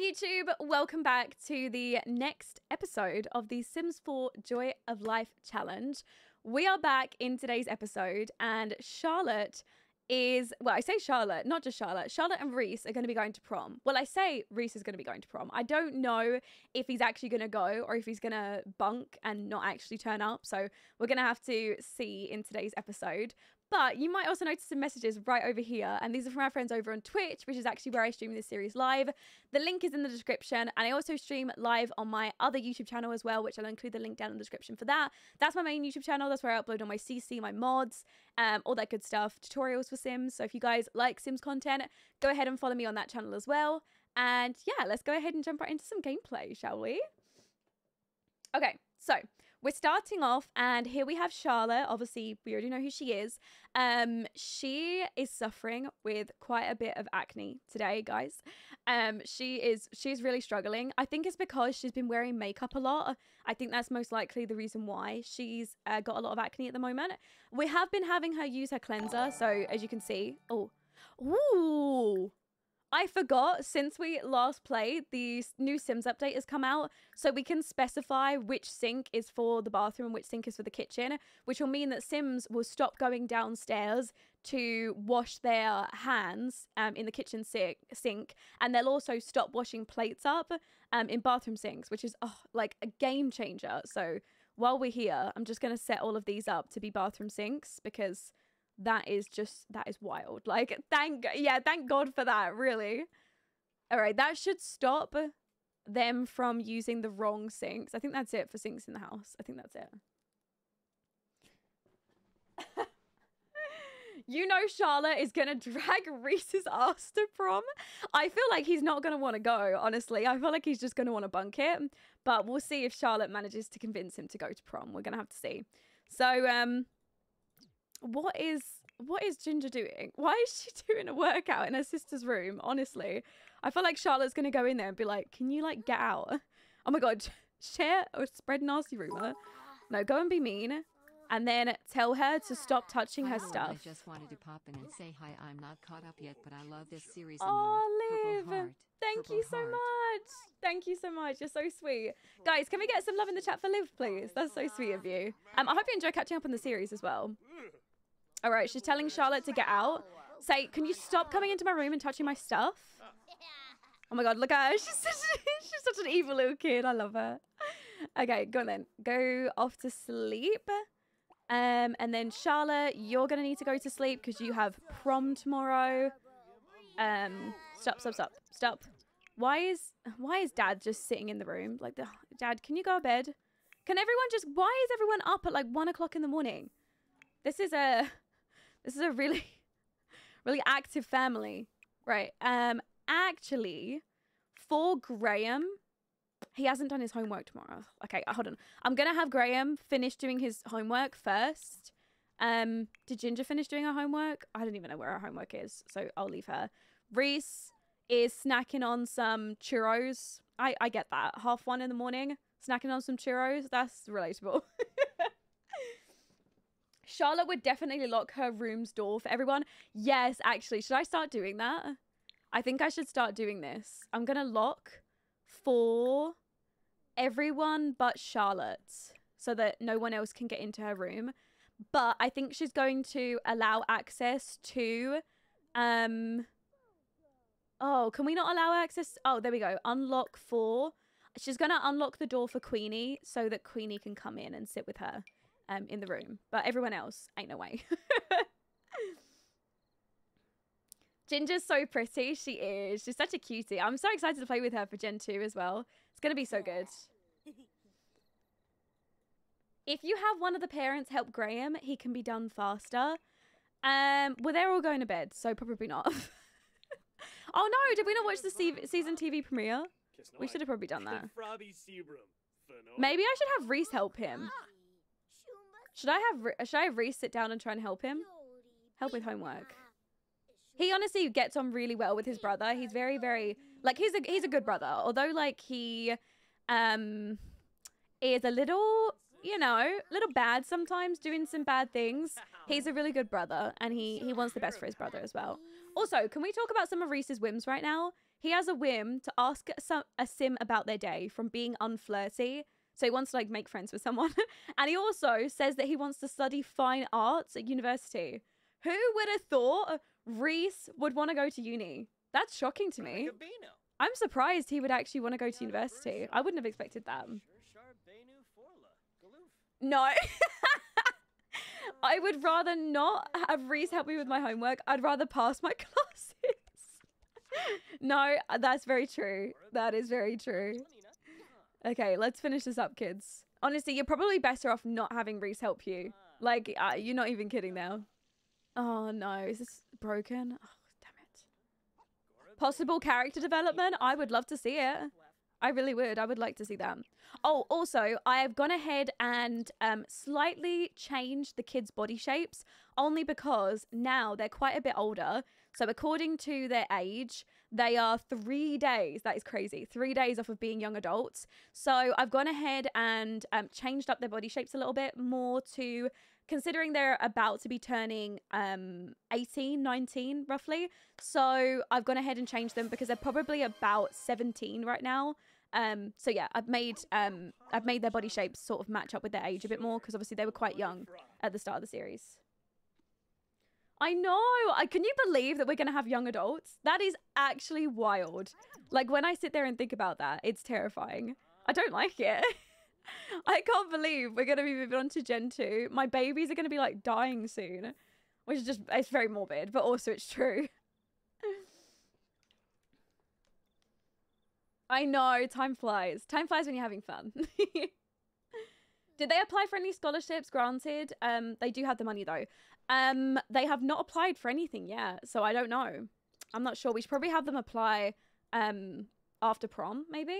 YouTube, welcome back to the next episode of the Sims 4 Joy of Life Challenge. We are back in today's episode and Charlotte is, well, I say Charlotte, not just Charlotte. Charlotte and Rhys are going to be going to prom. Well, I say Rhys is going to be going to prom. I don't know if he's actually going to go or if he's going to bunk and not actually turn up. So we're going to have to see in today's episode. But you might also notice some messages right over here. And these are from our friends over on Twitch, which is actually where I stream this series live. The link is in the description. And I also stream live on my other YouTube channel as well, which I'll include the link down in the description for that. That's my main YouTube channel. That's where I upload all my CC, my mods, all that good stuff, tutorials for Sims. So if you guys like Sims content, go ahead and follow me on that channel as well. And yeah, let's go ahead and jump right into some gameplay, shall we? Okay, so we're starting off and here we have Charlotte. Obviously, we already know who she is. She is suffering with quite a bit of acne today, guys. She's really struggling. I think it's because she's been wearing makeup a lot. I think that's most likely the reason why she's got a lot of acne at the moment. We have been having her use her cleanser. So as you can see, oh, ooh. I forgot, since we last played, the new Sims update has come out, so we can specify which sink is for the bathroom and which sink is for the kitchen, which will mean that Sims will stop going downstairs to wash their hands in the kitchen sink, and they'll also stop washing plates up in bathroom sinks, which is like a game changer. So while we're here, I'm just going to set all of these up to be bathroom sinks because that is wild. Like, thank God for that, really. All right, that should stop them from using the wrong sinks. I think that's it for sinks in the house. I think that's it. You know Charlotte is going to drag Rhys's ass to prom. I feel like he's not going to want to go, honestly. I feel like he's just going to want to bunk it. But we'll see if Charlotte manages to convince him to go to prom. We're going to have to see. So, What is Ginger doing? Why is she doing a workout in her sister's room? Honestly, I feel like Charlotte's going to go in there and be like, can you like get out? Oh my God, share or spread nasty rumor. No, go and be mean and then tell her to stop touching her stuff. I just wanted to pop in and say hi. I'm not caught up yet, but I love this series. Oh, Liv, thank you so much. Thank you so much. You're so sweet. Guys, can we get some love in the chat for Liv, please? That's so sweet of you. I hope you enjoy catching up on the series as well. All right, she's telling Charlotte to get out. Say, can you stop coming into my room and touching my stuff? Oh my God, look at her. She's such an evil little kid. I love her. Okay, go on then. Go off to sleep. And then Charlotte, you're going to need to go to sleep because you have prom tomorrow. Stop. Why is Dad just sitting in the room? Like, Dad, can you go to bed? Why is everyone up at like 1 o'clock in the morning? This is a really, really active family. Right. Actually, for Graham, he hasn't done his homework tomorrow. Okay, hold on. I'm going to have Graham finish doing his homework first. Did Ginger finish doing her homework? I don't even know where her homework is, so I'll leave her. Rhys is snacking on some churros. I get that. 1:30 in the morning, snacking on some churros. That's relatable. Charlotte would definitely lock her room's door for everyone. Yes, actually, should I start doing that? I think I should start doing this. I'm going to lock for everyone but Charlotte so that no one else can get into her room. But I think she's going to allow access to... Oh, can we not allow access? Oh, there we go. Unlock for... She's going to unlock the door for Queenie so that Queenie can come in and sit with her. In the room, but everyone else ain't no way. Ginger's so pretty. She is. She's such a cutie. I'm so excited to play with her for Gen 2 as well. It's going to be so good. If you have one of the parents help Graham, he can be done faster. Well, they're all going to bed, so probably not. Oh no, did we not watch the season TV premiere? We should have probably done that. Maybe I should have Rhys help him. Should I have Rhys sit down and try and help him? Help with homework. He honestly gets on really well with his brother. He's very, very... Like, he's a good brother. Although, like, he is a little, you know, little bad sometimes, doing some bad things. He's a really good brother, and he wants the best for his brother as well. Also, can we talk about some of Rhys's whims right now? He has a whim to ask a sim about their day from being unflirty. So he wants to like make friends with someone. And he also says that he wants to study fine arts at university. Who would have thought Rhys would want to go to uni? That's shocking to me. I'm surprised he would actually want to go to university. I wouldn't have expected that. No. I would rather not have Rhys help me with my homework. I'd rather pass my classes. No, that's very true. That is very true. Okay, let's finish this up, kids. Honestly, you're probably better off not having Rhys help you. Like, you're not even kidding now. Oh, no. Is this broken? Oh, damn it. Possible character development? I would love to see it. I really would. I would like to see that. Oh, also, I have gone ahead and slightly changed the kids' body shapes only because now they're quite a bit older. So according to their age, they are 3 days. That is crazy. 3 days off of being young adults. So I've gone ahead and changed up their body shapes a little bit more to considering they're about to be turning 18, 19 roughly. So I've gone ahead and changed them because they're probably about 17 right now. So yeah, I've made their body shapes sort of match up with their age a bit more because obviously they were quite young at the start of the series. I know. Can you believe that we're going to have young adults? That is actually wild. Like, when I sit there and think about that, it's terrifying. I don't like it. I can't believe we're going to be moving on to Gen 2. My babies are going to be, like, dying soon. Which is just, it's very morbid, but also it's true. I know, time flies. Time flies when you're having fun. Did they apply for any scholarships? Granted, they do have the money though. They have not applied for anything yet, so I don't know. I'm not sure. We should probably have them apply after prom, maybe.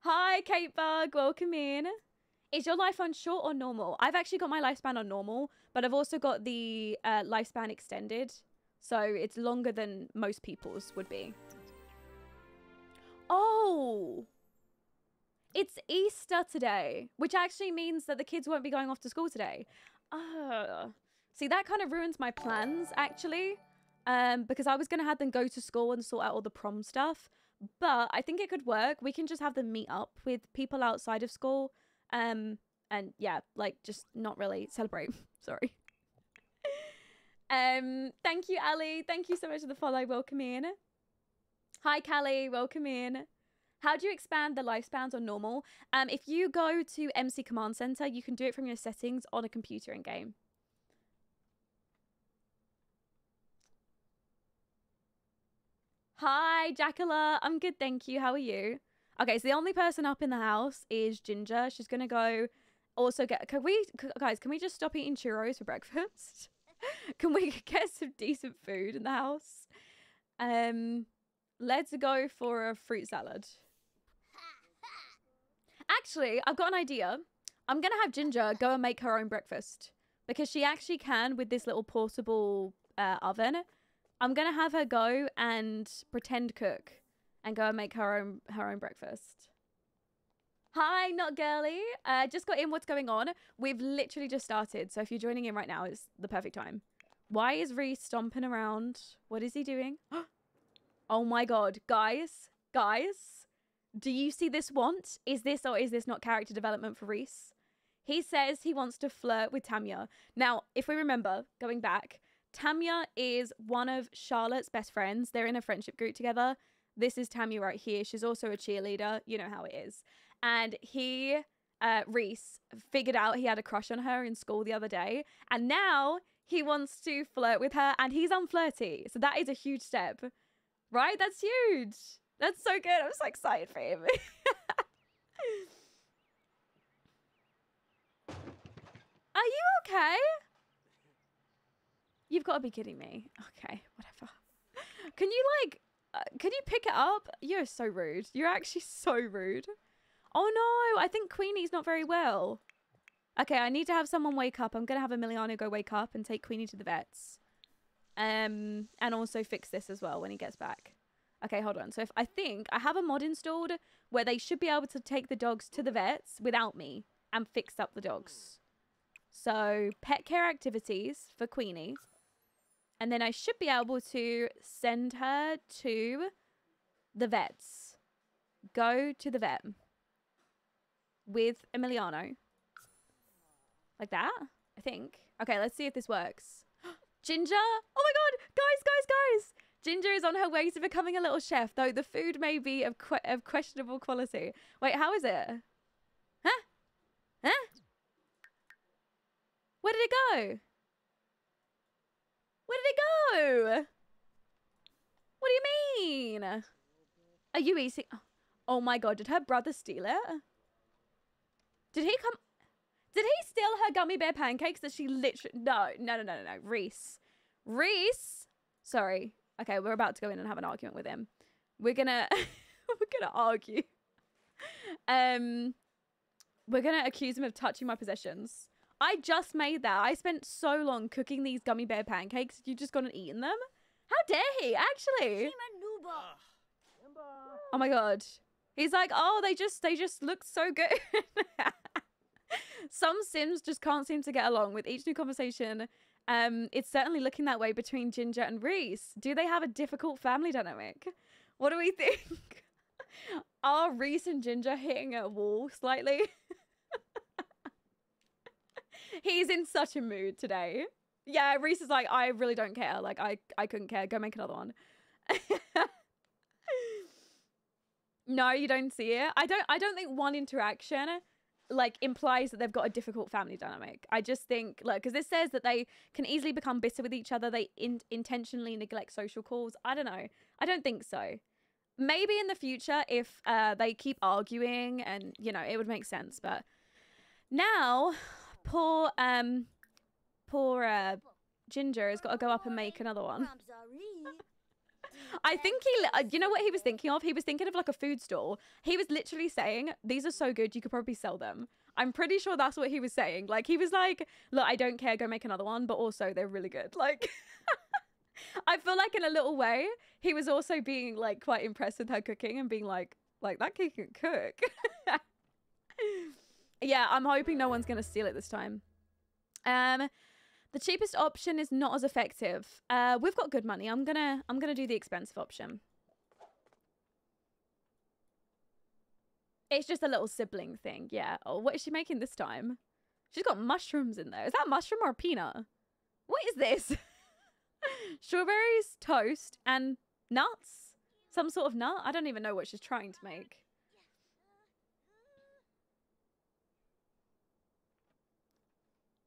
Hi, Katebug. Welcome in. Is your life on short or normal? I've actually got my lifespan on normal, but I've also got the lifespan extended, so it's longer than most people's would be. Oh. It's Easter today, which actually means that the kids won't be going off to school today. See, that kind of ruins my plans, actually, because I was going to have them go to school and sort out all the prom stuff. But I think it could work. We can just have them meet up with people outside of school and, yeah, like, just not really celebrate. Sorry. Thank you, Ali. Thank you so much for the follow. Welcome in. Hi, Callie. Welcome in. How do you expand the lifespans on normal? If you go to MC Command Center, you can do it from your settings on a computer in game. Hi, Jacqueline. I'm good, thank you. How are you? Okay, so the only person up in the house is Ginger. She's gonna go. Also, guys, can we just stop eating churros for breakfast? Can we get some decent food in the house? Let's go for a fruit salad. Actually, I've got an idea. I'm going to have Ginger go and make her own breakfast because she actually can with this little portable oven. I'm going to have her go and pretend cook and go and make her own breakfast. Hi, not girly. Just got in. What's going on? We've literally just started. So if you're joining in right now, it's the perfect time. Why is Rhys stomping around? What is he doing? Oh my God, guys, do you see this want? Is this or is this not character development for Rhys? He says he wants to flirt with Tamia. Now, if we remember, going back, Tamia is one of Charlotte's best friends. They're in a friendship group together. This is Tamia right here. She's also a cheerleader. You know how it is. And Rhys figured out he had a crush on her in school the other day. And now he wants to flirt with her and he's unflirty. So that is a huge step. Right? That's huge. That's so good. I'm so excited for him. Are you okay? You've got to be kidding me. Okay, whatever. Can you can you pick it up? You're so rude. You're actually so rude. Oh no, I think Queenie's not very well. Okay, I need to have someone wake up. I'm going to have Emiliano go wake up and take Queenie to the vets. And also fix this as well when he gets back. Okay, hold on. So I think I have a mod installed where they should be able to take the dogs to the vets without me and fix up the dogs. So pet care activities for Queenie. And then I should be able to send her to the vets. Go to the vet. With Emiliano. Like that, I think. Okay, let's see if this works. Ginger! Oh my god! Guys! Ginger is on her way to becoming a little chef, though the food may be of questionable quality. Wait, how is it? Huh? Huh? Where did it go? What do you mean? Are you eating? Oh my god, did her brother steal it? Did he steal her gummy bear pancakes that she literally... No. Rhys. Sorry. Okay, we're about to go in and have an argument with him. We're gonna... argue. We're gonna accuse him of touching my possessions. I just made that. I spent so long cooking these gummy bear pancakes. You just gone and eaten them? How dare he, actually? Oh my god. He's like, oh, they just looked so good. Some Sims just can't seem to get along with each new conversation. It's certainly looking that way between Ginger and Rhys. Do they have a difficult family dynamic? What do we think? Are Rhys and Ginger hitting a wall slightly? He's in such a mood today. Yeah, Rhys is like, I really don't care. Like, I couldn't care. Go make another one. No, you don't see it. I don't think one interaction... like implies that they've got a difficult family dynamic. I just think, look, because this says that they can easily become bitter with each other. They intentionally neglect social calls. I don't know. I don't think so. Maybe in the future if they keep arguing and, you know, it would make sense. But now poor Ginger has got to go up and make another one. I think he, you know what he was thinking of? He was thinking of like a food stall. He was literally saying, these are so good, you could probably sell them. I'm pretty sure that's what he was saying. Like, he was like, look, I don't care, go make another one, but also they're really good. Like, I feel like in a little way, he was also being like quite impressed with her cooking and being like that kid can cook. Yeah, I'm hoping no one's going to steal it this time. The cheapest option is not as effective. We've got good money. I'm gonna do the expensive option. It's just a little sibling thing, yeah. Oh, what is she making this time? She's got mushrooms in there. Is that a mushroom or a peanut? What is this? Strawberries, toast, and nuts? Some sort of nut? I don't even know what she's trying to make.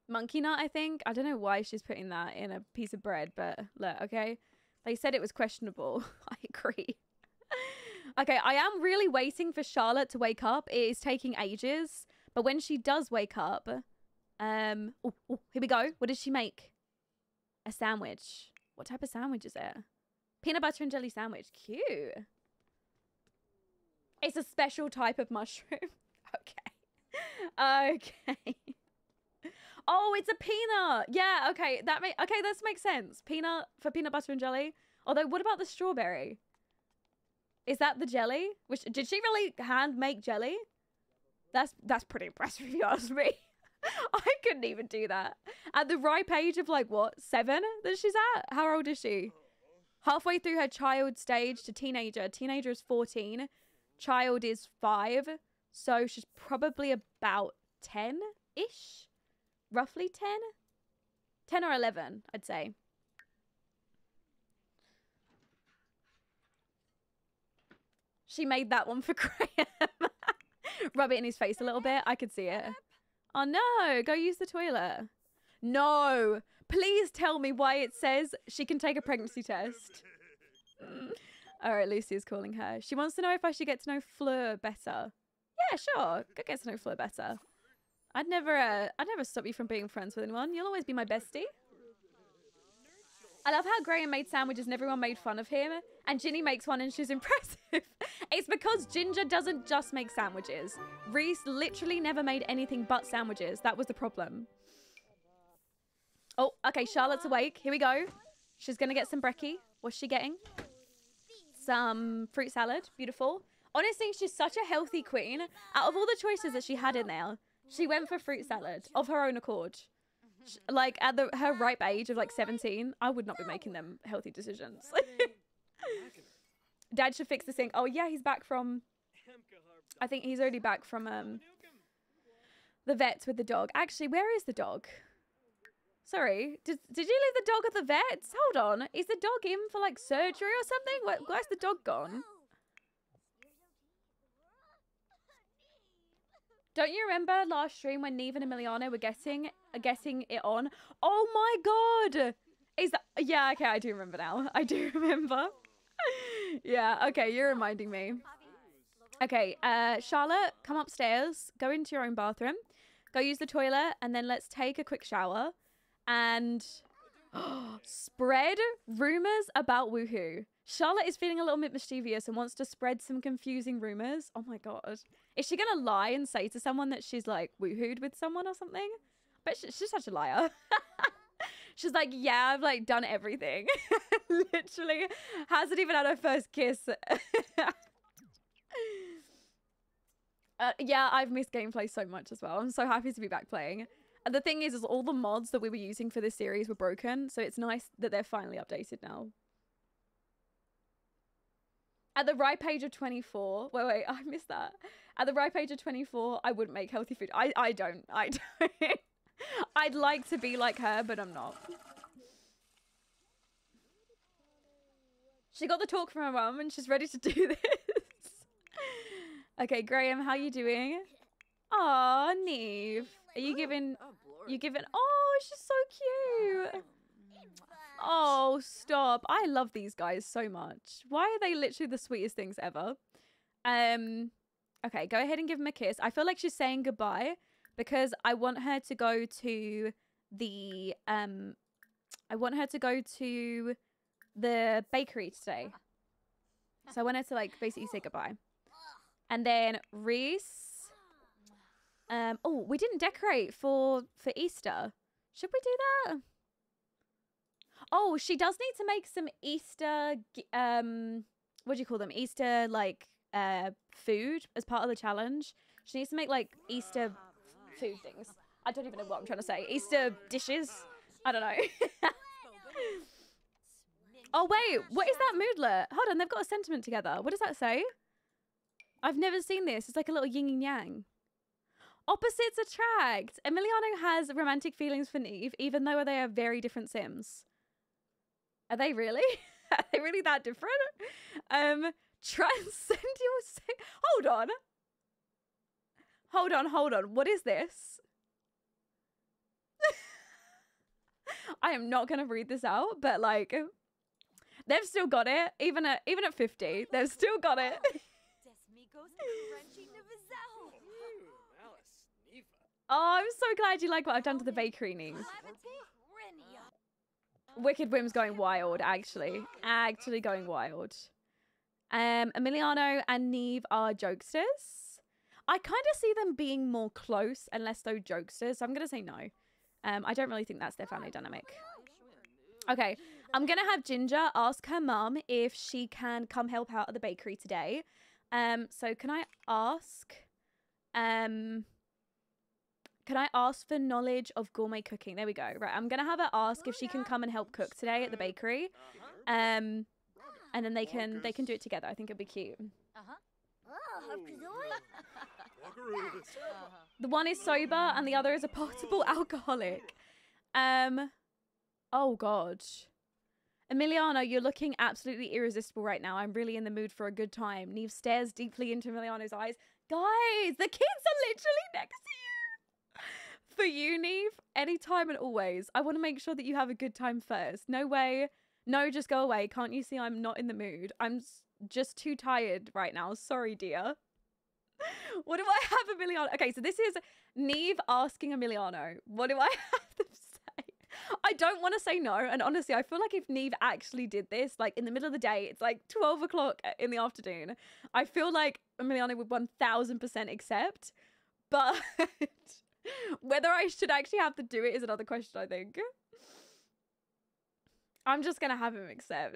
Monkey nut, I think. I don't know why she's putting that in a piece of bread, but look, okay. They said it was questionable. I agree. Okay, I am really waiting for Charlotte to wake up. It is taking ages, but when she does wake up, oh, here we go. What did she make? A sandwich. What type of sandwich is it? Peanut butter and jelly sandwich. Cute. It's a special type of mushroom. Okay. Oh, it's a peanut. Yeah, okay. This makes sense. Peanut for peanut butter and jelly. Although, what about the strawberry? Is that the jelly? Which did she really hand make jelly? That's pretty impressive if you ask me. I couldn't even do that. At the ripe age of like what, 7 that she's at? How old is she? Halfway through her child stage to teenager. Teenager is 14. Child is 5. So she's probably about 10-ish. Roughly 10? 10 or 11, I'd say. She made that one for Graham. Rub it in his face a little bit. I could see it. Oh no, go use the toilet. No, please tell me why it says she can take a pregnancy test. All right, Lucy is calling her. She wants to know if I should get to know Fleur better. Yeah, sure. Go get to know Fleur better. I'd never stop you from being friends with anyone. You'll always be my bestie. I love how Graham made sandwiches and everyone made fun of him. And Ginny makes one and she's impressive. It's because Ginger doesn't just make sandwiches. Rhys literally never made anything but sandwiches. That was the problem. Oh, okay, Charlotte's awake. Here we go. She's going to get some brekkie. What's she getting? Some fruit salad. Beautiful. Honestly, she's such a healthy queen. Out of all the choices that she had in there, she went for fruit salad of her own accord. like at the her ripe age of like 17, I would not be making them healthy decisions. Dad should fix the sink. Oh yeah, he's back from, I think he's already back from the vets with the dog. Actually, where is the dog? Sorry, did you leave the dog at the vets? Hold on, is the dog in for like surgery or something? Where's the dog gone? Don't you remember last stream when Niamh and Emiliano were getting it on? Oh my god! Is that, yeah, okay, I do remember now. I do remember. Yeah, okay, you're reminding me. Okay, Charlotte, come upstairs, go into your own bathroom, go use the toilet, and then let's take a quick shower and spread rumors about woohoo. Charlotte is feeling a little bit mischievous and wants to spread some confusing rumors. Oh my god. Is she gonna lie and say to someone that she's like woohooed with someone or something? But she's such a liar. She's like, yeah, I've like done everything. Literally hasn't even had her first kiss. Yeah, I've missed gameplay so much as well. I'm so happy to be back playing. And the thing is all the mods that we were using for this series were broken. So it's nice that they're finally updated now. At the ripe age of 24, wait, I missed that. At the ripe age of 24, I wouldn't make healthy food. I don't. I'd like to be like her, but I'm not. She got the talk from her mum and she's ready to do this. Okay, Graham, how you doing? Aw, Niamh. Are you giving, oh, she's so cute. Oh, stop. I love these guys so much. Why are they literally the sweetest things ever? Okay, go ahead and give him a kiss. I feel like she's saying goodbye because I want her to go to the bakery today. So I want her to like basically say goodbye. And then Rhys. Oh, we didn't decorate for Easter. Should we do that? Oh, she does need to make some Easter, what do you call them? Easter, like, food as part of the challenge. She needs to make, like, Easter food things. I don't even know what I'm trying to say. Easter dishes? I don't know. Oh, wait. What is that moodlet? Hold on. They've got a sentiment together. What does that say? I've never seen this. It's like a little yin and yang. Opposites attract. Emiliano has romantic feelings for Niamh, even though they are very different Sims. Are they really? Are they really that different? Transcendental. Hold on. What is this? I am not going to read this out, but like, they've still got it. Even at 50, they've still got it. Oh, I'm so glad you like what I've done to the bakery, Niamh. Wicked Whims going wild, actually. Actually going wild. Emiliano and Niamh are jokesters. I kind of see them being more close and less so jokesters, so I'm going to say no. I don't really think that's their family dynamic. Okay, I'm going to have Ginger ask her mum if she can come help out at the bakery today. So can I ask... can I ask for knowledge of gourmet cooking? There we go. Right, I'm going to have her ask if she can come and help cook today at the bakery. And then they can do it together. I think it'll be cute. The one is sober and the other is a potable alcoholic. Oh, God. Emiliano, you're looking absolutely irresistible right now. I'm really in the mood for a good time. Niamh stares deeply into Emiliano's eyes. Guys, the kids are literally next to you. For you, Niamh, anytime and always. I want to make sure that you have a good time first. No way. No, just go away. Can't you see I'm not in the mood? I'm just too tired right now. Sorry, dear. What do I have, Emiliano? Okay, so this is Niamh asking Emiliano. What do I have to say? I don't want to say no. And honestly, I feel like if Niamh actually did this, like in the middle of the day, it's like 12 o'clock in the afternoon. I feel like Emiliano would 1000% accept. But... whether I should actually have to do it is another question, I think. I'm just going to have him accept.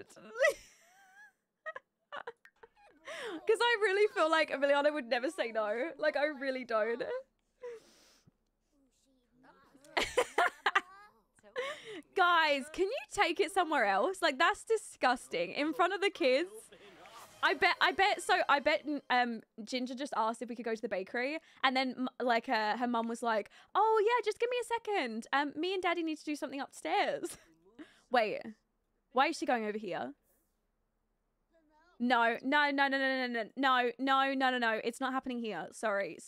Because I really feel like Emiliano would never say no. Like, I really don't. Guys, can you take it somewhere else? Like, that's disgusting. In front of the kids. I bet Ginger just asked if we could go to the bakery, and then like her mum was like, oh yeah, just give me a second, me and daddy need to do something upstairs. Wait, why is she going over here? No, it's not happening here. Sorry,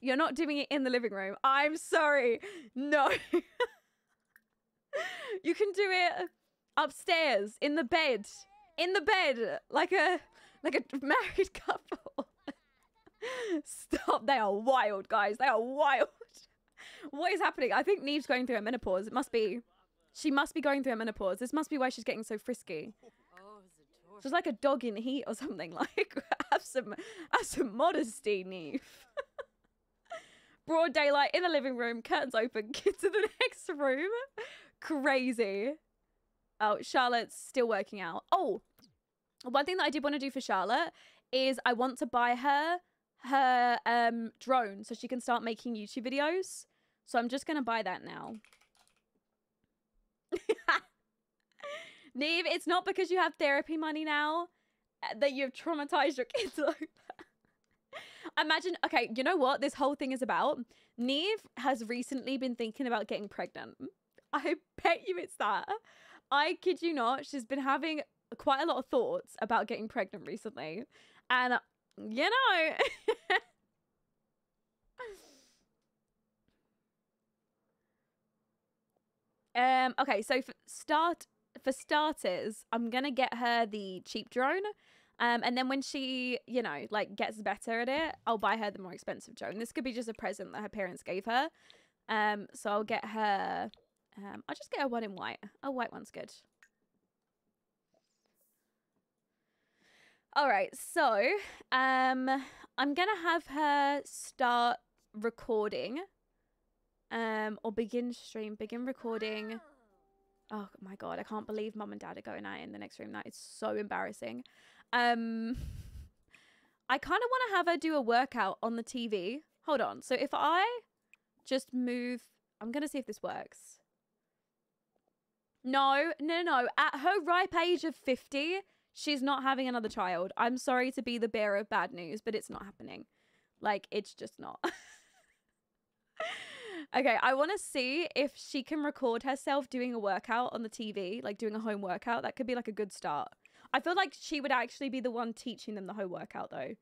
you're not doing it in the living room. I'm sorry, no. You can do it upstairs in the bed. In the bed, like a married couple. Stop, they are wild, guys. They are wild. What is happening? I think Niamh's going through her menopause. It must be. She must be going through her menopause. This must be why she's getting so frisky. She's like a dog in heat or something. Like, have some modesty, Niamh. Broad daylight in the living room, curtains open, get to the next room. Crazy. Oh, Charlotte's still working out. Oh, one thing that I did want to do for Charlotte is I want to buy her drone so she can start making YouTube videos. So I'm just going to buy that now. Niamh, it's not because you have therapy money now that you've traumatized your kids like that. Imagine, okay, you know what this whole thing is about? Niamh has recently been thinking about getting pregnant. I bet you it's that. I kid you not, she's been having quite a lot of thoughts about getting pregnant recently. And, you know. Okay, so for starters, I'm going to get her the cheap drone. And then when she, you know, like gets better at it, I'll buy her the more expensive drone. This could be just a present that her parents gave her. So I'll get her... I'll just get a one in white. A white one's good. All right, so I'm going to have her start recording or begin recording. Oh, my God, I can't believe mum and dad are going out in the next room. That is so embarrassing. I kind of want to have her do a workout on the TV. Hold on. So if I just move, I'm going to see if this works. No. At her ripe age of 50, she's not having another child. I'm sorry to be the bearer of bad news, but it's not happening. Like, it's just not. Okay, I want to see if she can record herself doing a workout on the TV, like doing a home workout. That could be like a good start. I feel like she would actually be the one teaching them the home workout though.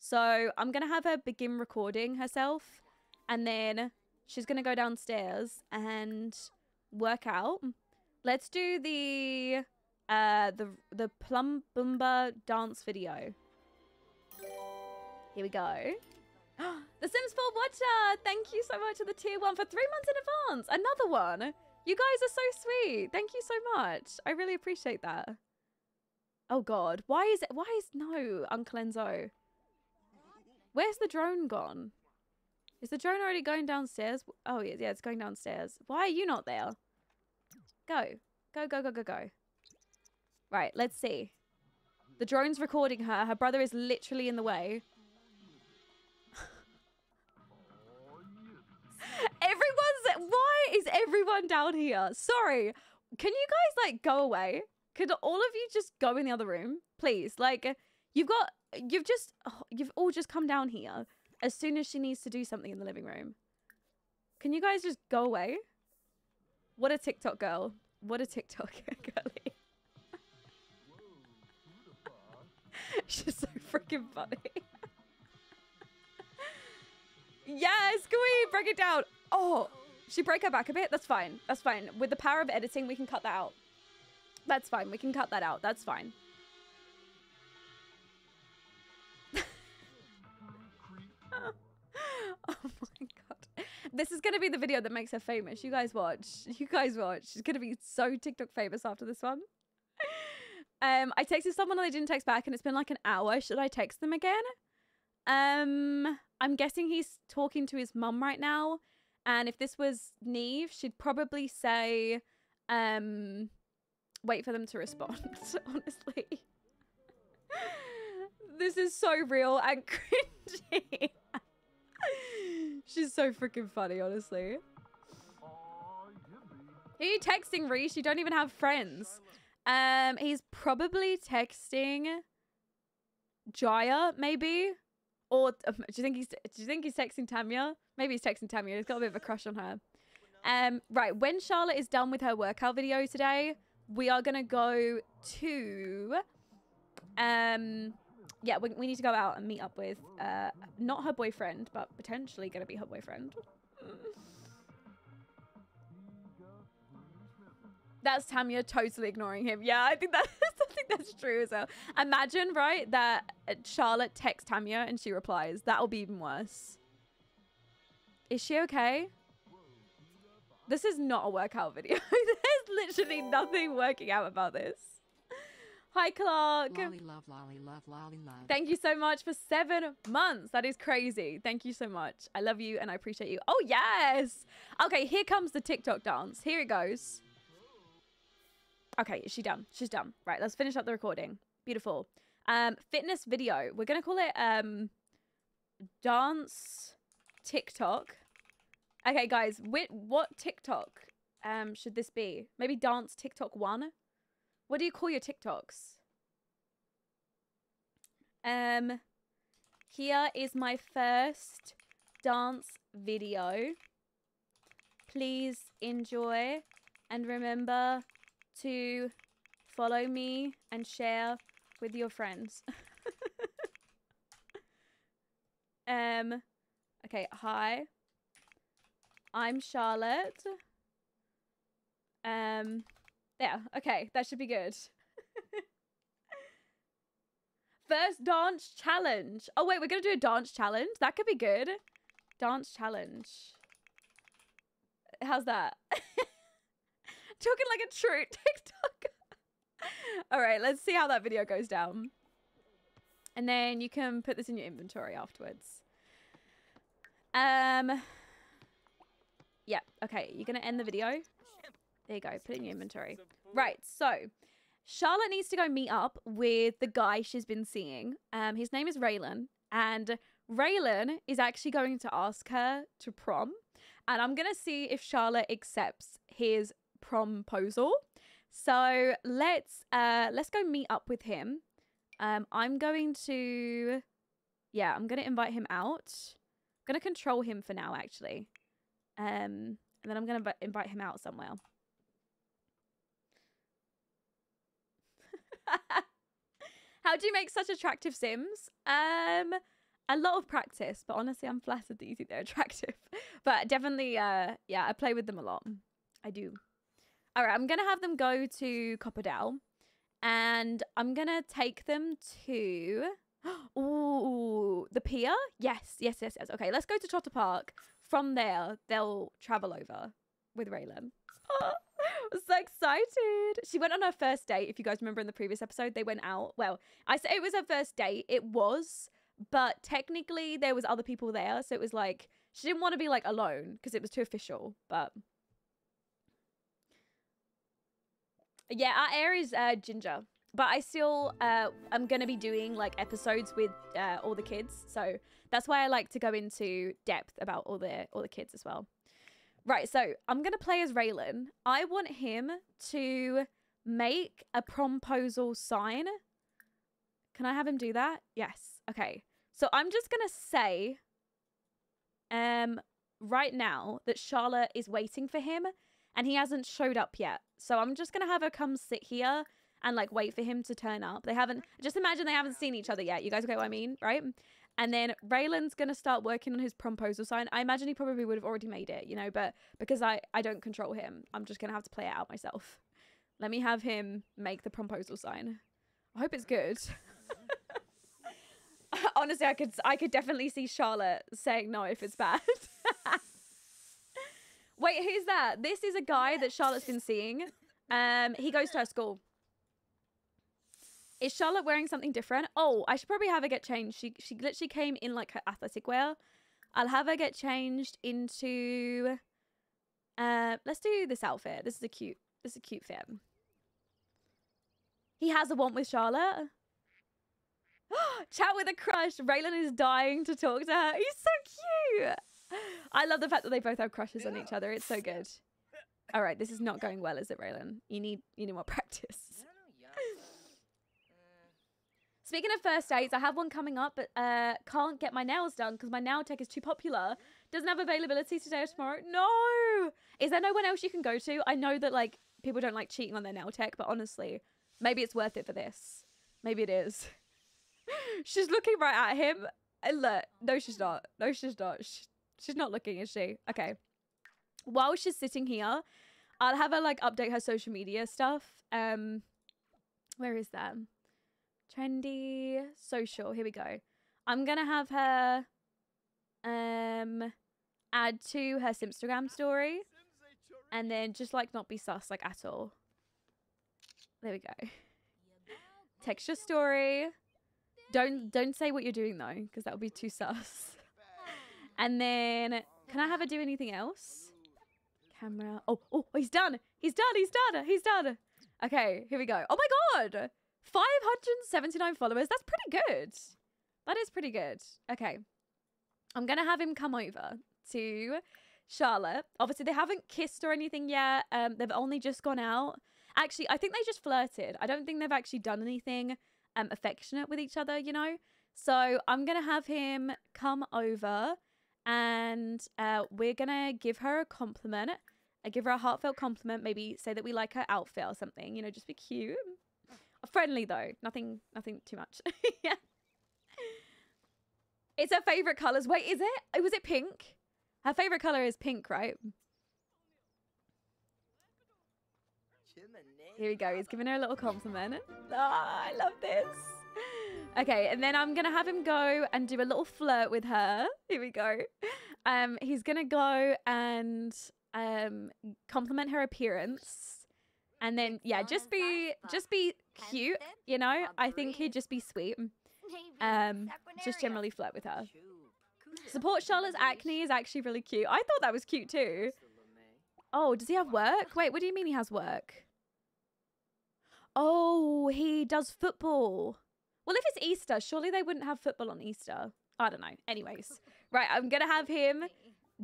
So I'm going to have her begin recording herself, and then she's going to go downstairs and work out. Let's do the Plum Boomba dance video. Here we go. The Sims 4 Watcher, thank you so much for the tier 1 for 3 months in advance. Another one. You guys are so sweet. Thank you so much. I really appreciate that. Oh God, why is no Uncle Enzo? Where's the drone gone? Is the drone already going downstairs? Oh yeah, it's going downstairs. Why are you not there? Go. Right, let's see. The drone's recording her. Her brother is literally in the way. Why is everyone down here? Sorry. Can you guys, like, go away? Could all of you just go in the other room? Please. Like, you've all just come down here as soon as she needs to do something in the living room. Can you guys just go away? What a TikTok girl. What a TikTok girly. She's so freaking funny. Yes, can we break it down? Oh, she broke her back a bit? That's fine. That's fine. With the power of editing, we can cut that out. That's fine. We can cut that out. That's fine. Oh my God. This is going to be the video that makes her famous. You guys watch. You guys watch. She's going to be so TikTok famous after this one. I texted someone and they didn't text back, and it's been like an hour. Should I text them again? I'm guessing he's talking to his mum right now. And if this was Niamh, she'd probably say, wait for them to respond, honestly. This is so real and cringy. She's so freaking funny, honestly. Who are you texting, Rhys? You don't even have friends. He's probably texting Jaya, maybe. Or do you think he's texting Tamia? Maybe he's texting Tamia. He's got a bit of a crush on her. Right, when Charlotte is done with her workout video today, we are gonna go to yeah, we need to go out and meet up with not her boyfriend, but potentially gonna be her boyfriend. That's Tamia totally ignoring him. Yeah, I think that's true as well. Imagine, right, that Charlotte texts Tamia and she replies. That'll be even worse. Is she okay? This is not a workout video. There's literally nothing working out about this. Hi, Clark. Lolly love, lolly love, lolly love. Thank you so much for 7 months. That is crazy. Thank you so much. I love you and I appreciate you. Oh, yes. Okay, here comes the TikTok dance. Here it goes. Okay, is she done? She's done. Right, let's finish up the recording. Beautiful. Fitness video. We're going to call it dance TikTok. Okay, guys, what TikTok should this be? Maybe dance TikTok 1? What do you call your TikToks? Here is my first dance video. Please enjoy and remember to follow me and share with your friends. Okay, hi. I'm Charlotte. Yeah, okay, that should be good. First dance challenge. Oh wait, we're gonna do a dance challenge. That could be good. Dance challenge. How's that? Talking like a true TikToker. All right, let's see how that video goes down. And then you can put this in your inventory afterwards. Yeah, okay, you're gonna end the video. There you go, put it in your inventory. Right, so Charlotte needs to go meet up with the guy she's been seeing. His name is Raylan, and Raylan is actually going to ask her to prom. And I'm gonna see if Charlotte accepts his promposal. So let's go meet up with him. I'm gonna invite him out. I'm gonna control him for now, actually. And then I'm going to invite him out somewhere. How do you make such attractive Sims? A lot of practice, but honestly, I'm flattered that you think they're attractive. But definitely, yeah, I play with them a lot. I do. All right, I'm going to have them go to Copperdale. And I'm going to take them to... Ooh, the pier? Yes, yes, yes, yes. Okay, let's go to Trotter Park. From there, they'll travel over with Raylan. Oh, I'm so excited. She went on her first date. If you guys remember in the previous episode, they went out. Well, I said it was her first date. It was, but technically there was other people there. So it was like, she didn't want to be like alone because it was too official. But yeah, our air is Ginger. But I still, I'm going to be doing like episodes with all the kids. So that's why I like to go into depth about all the kids as well. Right, so I'm going to play as Raylan. I want him to make a promposal sign. Can I have him do that? Yes. Okay. So I'm just going to say right now that Charlotte is waiting for him and he hasn't showed up yet. So I'm just going to have her come sit here and like wait for him to turn up. They haven't, just imagine they haven't seen each other yet. You guys get what I mean, right? And then Raylan's gonna start working on his promposal sign. I imagine he probably would have already made it, you know, but because I don't control him, I'm just gonna have to play it out myself. Let me have him make the promposal sign. I hope it's good. Honestly, I could definitely see Charlotte saying no if it's bad. Wait, who's that? This is a guy that Charlotte's been seeing. He goes to her school. Is Charlotte wearing something different? Oh, I should probably have her get changed. She literally came in like her athletic wear. I'll have her get changed into... let's do this outfit. This is a cute fit. He has a want with Charlotte. Chat with a crush. Raylan is dying to talk to her. He's so cute. I love the fact that they both have crushes on each other. It's so good. All right, this is not going well, is it, Raylan? You need more practice. Speaking of first dates, I have one coming up, but can't get my nails done because my nail tech is too popular. Doesn't have availability today or tomorrow. No! Is there no one else you can go to? I know that, like, people don't like cheating on their nail tech, but honestly, maybe it's worth it for this. Maybe it is. She's looking right at him. And look, no, she's not. No, she's not. She's not looking, is she? Okay. While she's sitting here, I'll have her, like, update her social media stuff. Where is that? Trendy social. Here we go. I'm going to have her add to her Simstagram story and then just, like, not be sus, like, at all. There we go. Text your story. Don't say what you're doing, though, because that would be too sus. And then can I have her do anything else? Camera. Oh, he's done. He's done. He's done. He's done. Okay, here we go. Oh, my God. 579 followers. That's pretty good. That is pretty good. Okay. I'm going to have him come over to Charlotte. Obviously, they haven't kissed or anything yet. They've only just gone out. Actually, I think they just flirted. I don't think they've actually done anything affectionate with each other, you know? So I'm going to have him come over and we're going to give her a compliment. I give her a heartfelt compliment. Maybe say that we like her outfit or something. You know, just be cute. Friendly though, nothing too much. Yeah, it's her favorite colors. Wait, is it? Was it pink? Her favorite color is pink, right? Here we go. He's giving her a little compliment. Oh, I love this. Okay, and then I'm gonna have him go and do a little flirt with her. Here we go. He's gonna go and compliment her appearance. And then, yeah, just be cute, you know? I think he'd just be sweet. Just generally flirt with her. Support Charlotte's acne is actually really cute. I thought that was cute too. Oh, does he have work? Wait, what do you mean he has work? Oh, he does football. Well, if it's Easter, surely they wouldn't have football on Easter. I don't know. Anyways, right, I'm going to have him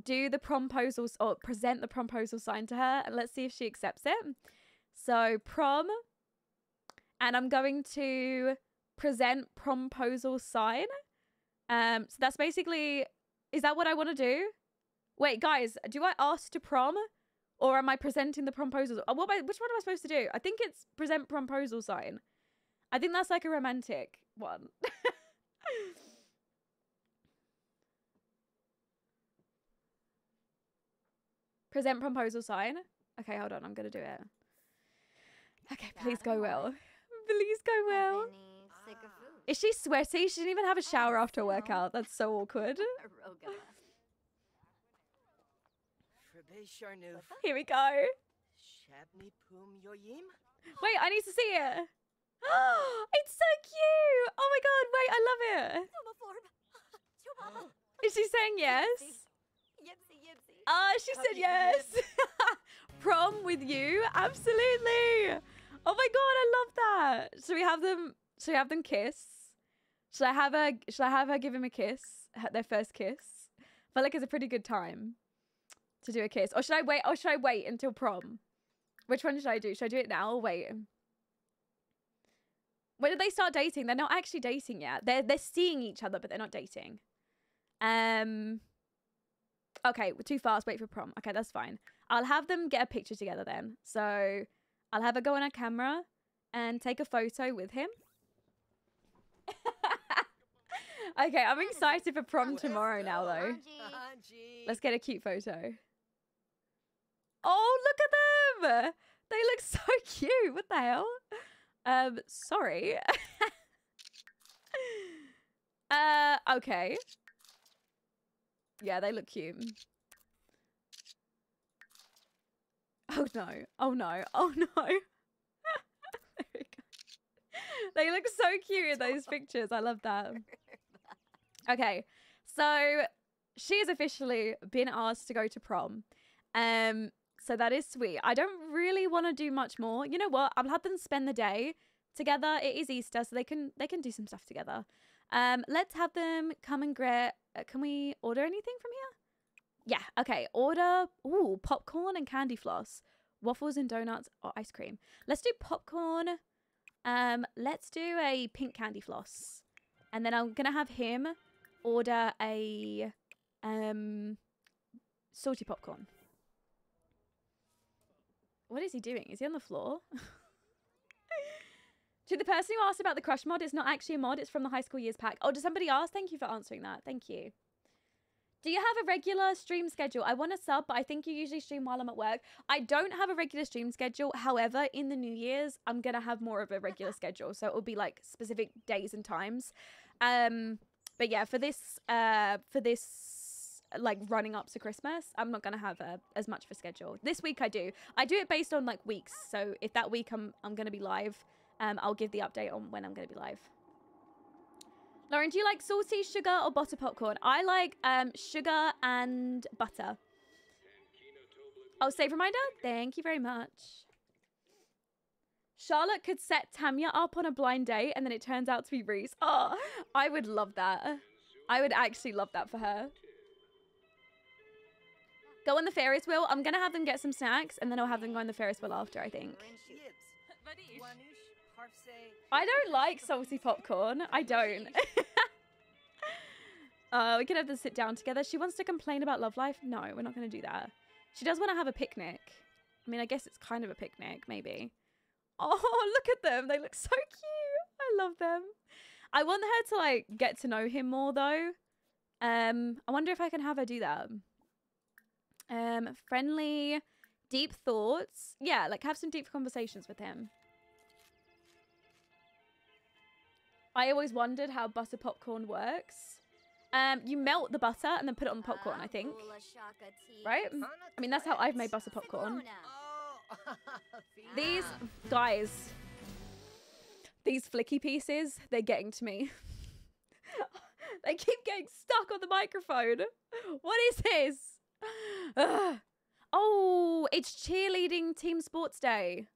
do the promposal or present the promposal sign to her and let's see if she accepts it. So prom, and I'm going to present promposal sign. So that's basically, is that what I want to do? Wait, guys, do I ask to prom or am I presenting the promposal? Oh, which one am I supposed to do? I think it's present promposal sign. I think that's like a romantic one. Present promposal sign. Okay, hold on, I'm going to do it. Okay, please go well. Please go well. Is she sweaty? She didn't even have a shower after a workout. That's so awkward. Here we go. Wait, I need to see it. Oh, it's so cute. Oh my God, wait, I love it. Is she saying yes? Oh, she said yes. Prom with you, absolutely. Oh my God, I love that. Should we have them kiss? Should I have her give him a kiss? Their first kiss. I feel like it's a pretty good time to do a kiss. Or should I wait until prom? Which one should I do? Should I do it now or wait? When did they start dating? They're not actually dating yet. They're seeing each other, but they're not dating. Okay, we're too fast. Wait for prom. Okay, that's fine. I'll have them get a picture together then. So I'll have her go on her camera and take a photo with him. Okay, I'm excited for prom tomorrow now, though. Let's get a cute photo. Oh, look at them. They look so cute. What the hell? Sorry. Okay. Yeah, they look cute. Oh no, oh no, oh no. There we go. They look so cute in those pictures. I love that. Okay, so she has officially been asked to go to prom. So that is sweet. I don't really want to do much more. You know what? I'll have them spend the day together. It is Easter, so they can do some stuff together. Let's have them come and get, can we order anything from here? Yeah, okay, order, ooh, popcorn and candy floss. waffles and donuts or ice cream. Let's do popcorn. Let's do a pink candy floss. And then I'm going to have him order a salty popcorn. What is he doing? Is he on the floor? To the person who asked about the crush mod, it's not actually a mod. It's from the High School Years pack. Oh, did somebody ask? Thank you for answering that. Thank you. Do you have a regular stream schedule? I want to sub, but I think you usually stream while I'm at work. I don't have a regular stream schedule. However, in the New Year's, I'm going to have more of a regular schedule. So it'll be like specific days and times. But yeah, for this like running up to Christmas, I'm not going to have as much of a schedule. This week I do. I do it based on like weeks. So if that week I'm going to be live, I'll give the update on when I'm going to be live. Lauren, do you like salty, sugar, or butter popcorn? I like sugar and butter. Oh, save reminder? Thank you very much. Charlotte could set Tamia up on a blind date and then it turns out to be Rhys. Oh, I would love that. I would actually love that for her. Go on the Ferris wheel. I'm going to have them get some snacks and then I'll have them go on the Ferris wheel after, I think. I don't like salty popcorn. I don't. We could have them sit down together. She wants to complain about love life. No, we're not going to do that. She does want to have a picnic. I mean, I guess it's kind of a picnic, maybe. Oh, look at them. They look so cute. I love them. I want her to, like, get to know him more, though. I wonder if I can have her do that. Friendly, deep thoughts. Yeah, like, have some deep conversations with him. I always wondered how butter popcorn works. You melt the butter and then put it on the popcorn, I think. Right? I mean, that's how I've made butter popcorn. These guys, these flicky pieces, they're getting to me. They keep getting stuck on the microphone. What is this? Ugh. Oh, it's cheerleading team sports day.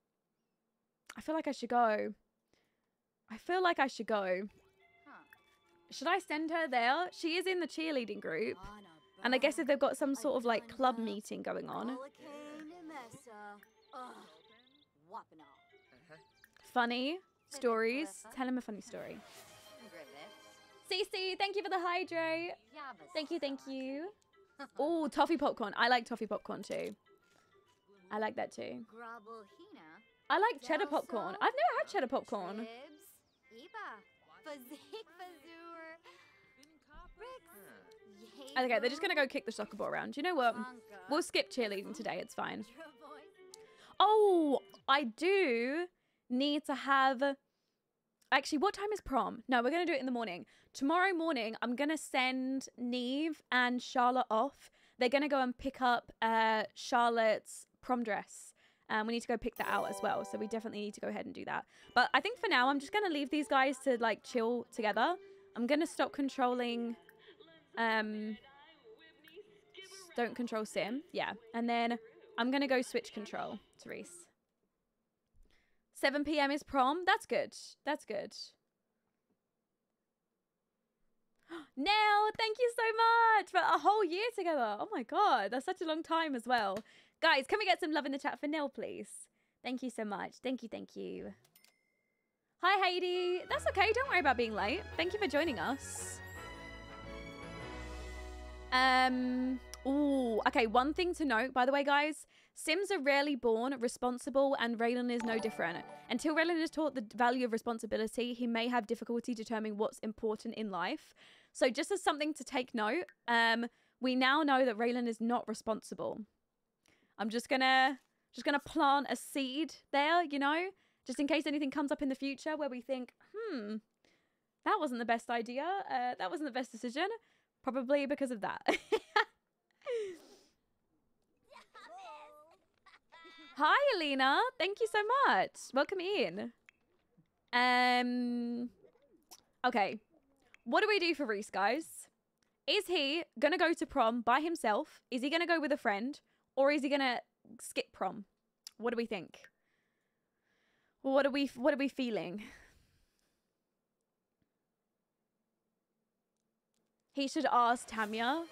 I feel like I should go. I feel like I should go. Should I send her there? She is in the cheerleading group. And I guess if they've got some sort of like club meeting going on. Funny stories. Tell him a funny story. Cece, thank you for the hydrate. Thank you, thank you. Oh, toffee popcorn. I like toffee popcorn too. I like that too. I like cheddar popcorn. I've never had cheddar popcorn. Okay, they're just gonna go kick the soccer ball around. You know what? We'll skip cheerleading today. It's fine. Oh, I do need to have... Actually, what time is prom? No, we're gonna do it in the morning. Tomorrow morning, I'm gonna send Niamh and Charlotte off. They're gonna go and pick up Charlotte's prom dress. We need to go pick that out as well. So we definitely need to go ahead and do that. But I think for now, I'm just going to leave these guys to like chill together. I'm going to stop controlling. Don't control Sim. Yeah. And then I'm going to go switch control to Rhys. 7 p.m. is prom. That's good. That's good. Nell, thank you so much for a whole year together. Oh my God. That's such a long time as well. Guys, can we get some love in the chat for Nell, please? Thank you so much. Thank you, thank you. Hi, Heidi. That's okay. Don't worry about being late. Thank you for joining us. Ooh, okay. One thing to note, by the way, guys. Sims are rarely born responsible, and Raylan is no different. Until Raylan is taught the value of responsibility, he may have difficulty determining what's important in life. So just as something to take note, we now know that Raylan is not responsible. I'm just gonna plant a seed there, you know, just in case anything comes up in the future where we think, that wasn't the best idea. That wasn't the best decision, probably because of that. Hi, Alina. Thank you so much. Welcome in. Okay. What do we do for Rhys, guys? Is he gonna go to prom by himself? Is he gonna go with a friend? Or is he gonna skip prom? What do we think? What are we feeling? He should ask Tamia.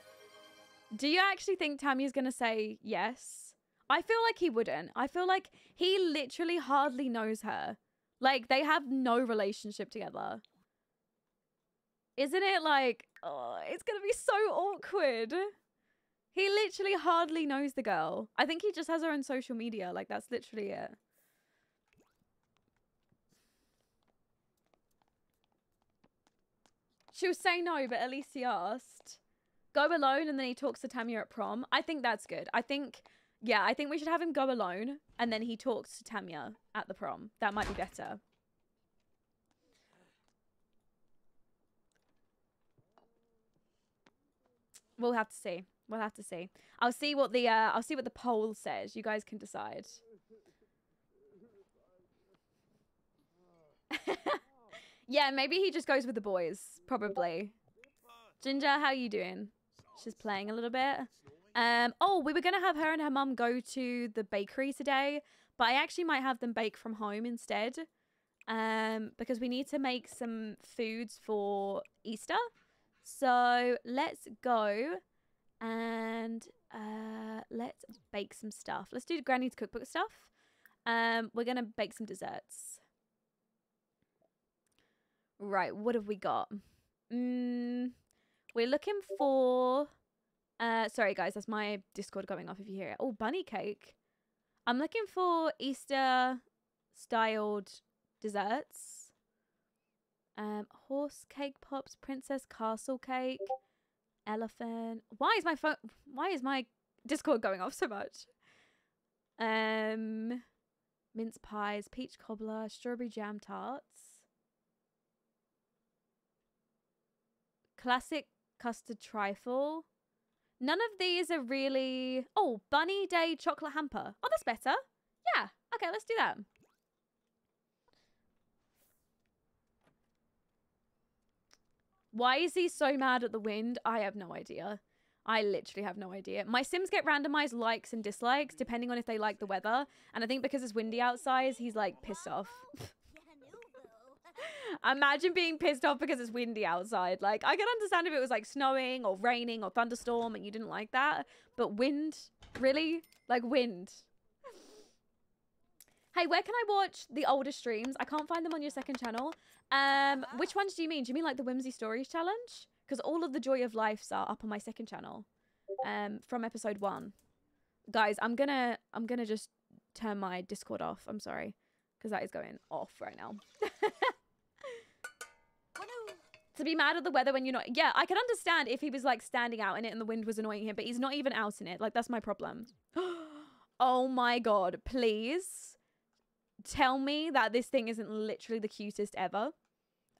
Do you actually think Tamia's gonna say yes? I feel like he wouldn't. I feel like he literally hardly knows her. Like, they have no relationship together. Isn't it like, oh, it's going to be so awkward. He literally hardly knows the girl. I think he just has her own social media. Like, that's literally it. She'll say no, but at least he asked. Go alone, and then he talks to Tamia at prom. I think that's good. I think, yeah, I think we should have him go alone, and then he talks to Tamia at the prom. That might be better. We'll have to see. We'll have to see. I'll see what the poll says. You guys can decide. Yeah, maybe he just goes with the boys. Probably. Ginger, how you doing? She's playing a little bit. Oh, we were going to have her and her mum go to the bakery today, but I actually might have them bake from home instead, because we need to make some foods for Easter. So let's go and let's bake some stuff. Let's do Granny's cookbook stuff. We're going to bake some desserts. Right, what have we got? We're looking for... sorry, guys, that's my Discord going off if you hear it. Oh, bunny cake. I'm looking for Easter-styled desserts. Horse cake pops, princess castle cake, elephant. Why is my phone... Why is my Discord going off so much? Mince pies, peach cobbler, strawberry jam tarts. Classic custard trifle. None of these are really... Oh, bunny day chocolate hamper. Oh, that's better. Yeah. Okay, let's do that. Why is he so mad at the wind? I have no idea. I literally have no idea. My Sims get randomized likes and dislikes depending on if they like the weather. And I think because it's windy outside, he's like pissed off. Imagine being pissed off because it's windy outside. Like, I can understand if it was like snowing or raining or thunderstorm and you didn't like that, but wind, really? Like, wind. Hey, where can I watch the older streams? I can't find them on your second channel. Which ones do you mean? Do you mean like the Whimsy Stories Challenge? Because all of the Joy of Life's are up on my second channel, from episode 1. Guys, I'm gonna just turn my Discord off. I'm sorry, because that is going off right now. To be mad at the weather when you're not... Yeah, I can understand if he was like standing out in it and the wind was annoying him, but he's not even out in it. Like, that's my problem. Oh my God, please tell me that this thing isn't literally the cutest ever.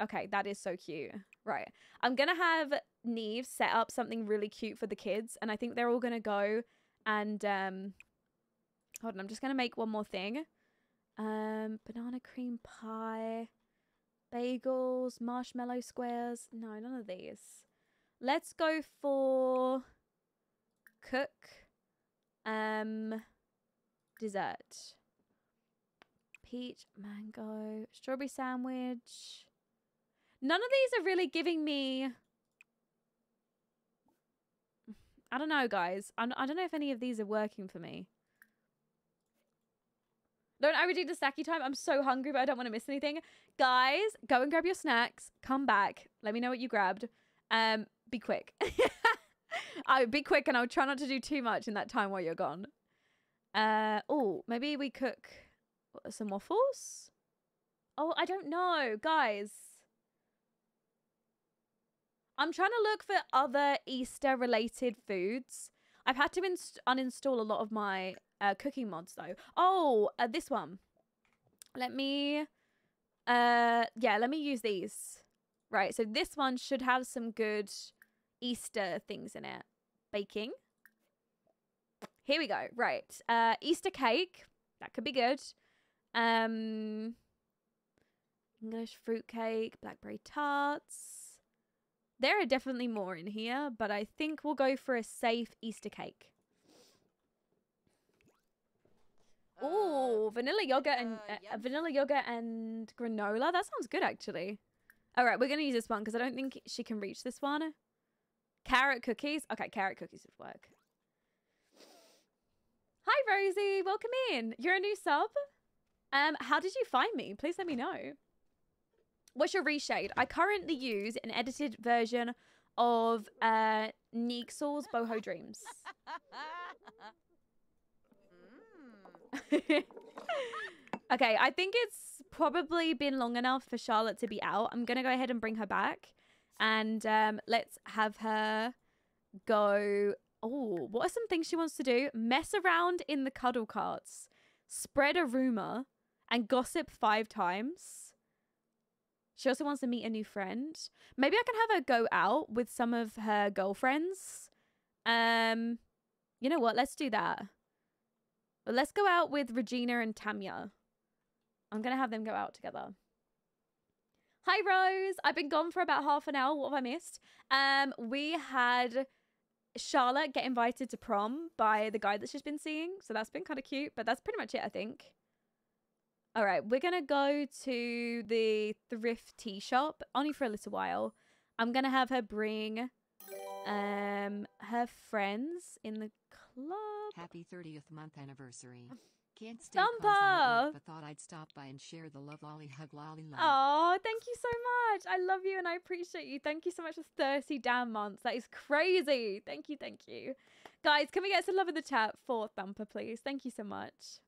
Okay, that is so cute. Right, I'm gonna have Niamh set up something really cute for the kids, and I think they're all gonna go and hold on, I'm just gonna make one more thing. Banana cream pie, bagels, marshmallow squares. No, none of these. Let's go for cook, dessert, peach, mango, strawberry sandwich. None of these are really giving me... I don't know, guys. I don't know if any of these are working for me. Don't overdo the snacky time. I'm so hungry, but I don't want to miss anything. Guys, go and grab your snacks. Come back. Let me know what you grabbed. Be quick. I'll be quick, and I'll try not to do too much in that time while you're gone. Oh, maybe we cook some waffles? Oh, I don't know. Guys, I'm trying to look for other Easter-related foods. I've had to uninstall a lot of my... cooking mods though. Oh, this one. Let me yeah, let me use these. Right, so this one should have some good Easter things in it. Baking. Here we go. Right. Easter cake. That could be good. English fruitcake, blackberry tarts. There are definitely more in here, but I think we'll go for a safe Easter cake. Oh, vanilla yogurt and yep. Vanilla yogurt and granola. That sounds good, actually. All right, we're gonna use this one because I don't think she can reach this one. Carrot cookies. Okay, carrot cookies would work. Hi, Hi, Rosie. Welcome in. You're a new sub. How did you find me? Please let me know. What's your reshade? I currently use an edited version of Nixel's Boho Dreams. Okay, I think it's probably been long enough for Charlotte to be out. I'm going to go ahead and bring her back. And let's have her go... Oh, what are some things she wants to do? Mess around in the cuddle carts. Spread a rumor. And gossip 5 times. She also wants to meet a new friend. Maybe I can have her go out with some of her girlfriends. You know what? Let's do that. Let's go out with Regina and Tamia. I'm going to have them go out together. Hi, Rose. I've been gone for about half an hour. What have I missed? We had Charlotte get invited to prom by the guy that she's been seeing. So that's been kind of cute. But that's pretty much it, I think. All right, we're going to go to the thrifty shop, only for a little while. I'm going to have her bring her friends in the club. Happy 30th month anniversary. Can't stay Thumper! Night, but thought I'd stop by and share the love lolly hug lolly love. Oh, thank you so much. I love you and I appreciate you. Thank you so much for 30 damn months. That is crazy. Thank you, thank you. Guys, can we get some love in the chat for Thumper, please? Thank you so much.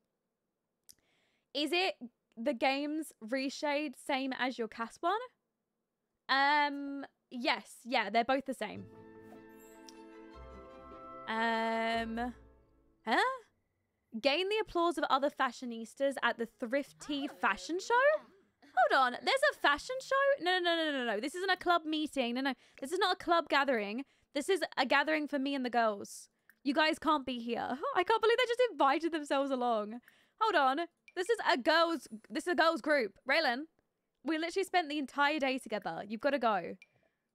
Is it the game's reshade same as your cast one? Yes. Yeah, they're both the same. Huh? Gain the applause of other fashionistas at the thrifty fashion show? Hold on. There's a fashion show? No, no, no, no, no. This isn't a club meeting. No, no. This is not a club gathering. This is a gathering for me and the girls. You guys can't be here. I can't believe they just invited themselves along. Hold on. This is a girls group. Raylan, we literally spent the entire day together. You've got to go.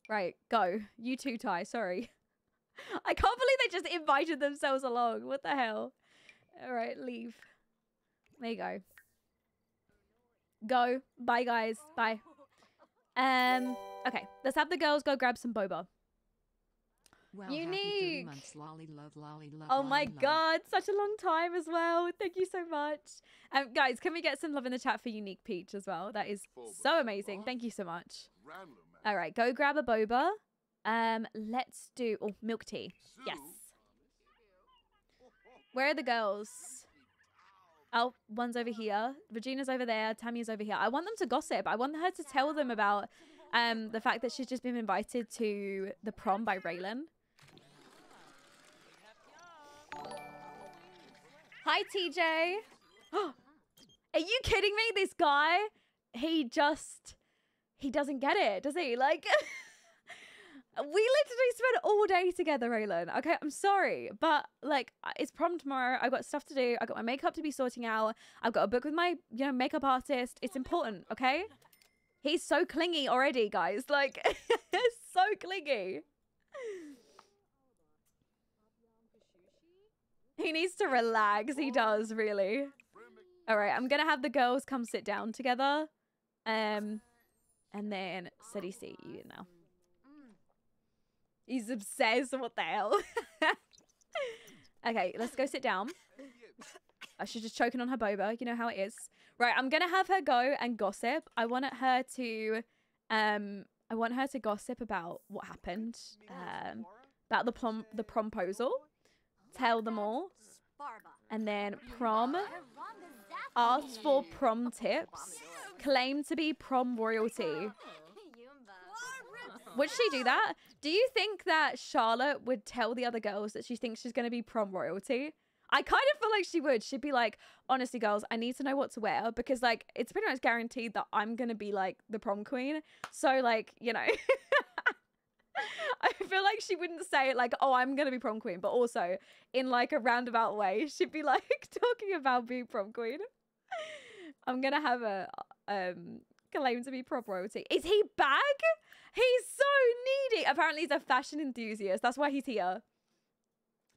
Right, go. You too, Ty. Sorry. I can't believe they just invited themselves along. What the hell? All right, leave. There you go. Go. Bye, guys. Bye. Okay, let's have the girls go grab some boba. Well, unique. Months, lolly, love, oh my lolly, god, love. Such a long time as well. Thank you so much. Guys, can we get some love in the chat for Unique Peach as well? That is so amazing. Thank you so much. All right, go grab a boba. Let's do milk tea. Yes. Where are the girls? Oh, one's over here. Regina's over there. Tamia's over here. I want them to gossip. I want her to tell them about the fact that she's just been invited to the prom by Raylan. Hi, TJ. Are you kidding me? This guy, he doesn't get it, does he? Like, we literally spent all day together, Raylan. Okay, I'm sorry, but like, it's prom tomorrow. I've got stuff to do. I've got my makeup to be sorting out. I've got a book with my, makeup artist. It's important, okay? He's so clingy already, guys. Like, so clingy. He needs to relax. He does, really. All right, I'm going to have the girls come sit down together. And then City C, now. He's obsessed. What the hell? Okay, let's go sit down. Oh, she's just choking on her boba. You know how it is. Right, I'm going to have her go and gossip. I want her to gossip about what happened. About the promposal. Tell them all. And then prom. Ask for prom tips. Claim to be prom royalty. Would she do that? Do you think that Charlotte would tell the other girls that she thinks she's going to be prom royalty? I kind of feel like she would. She'd be like, honestly, girls, I need to know what to wear because, like, it's pretty much guaranteed that I'm going to be, like, the prom queen. So, like, I feel like she wouldn't say, like, oh, I'm going to be prom queen. But also, in, like, a roundabout way, she'd be, like, talking about being prom queen. I'm going to have a claim to be prom royalty. Is he bag? He's so needy. Apparently, he's a fashion enthusiast. That's why he's here.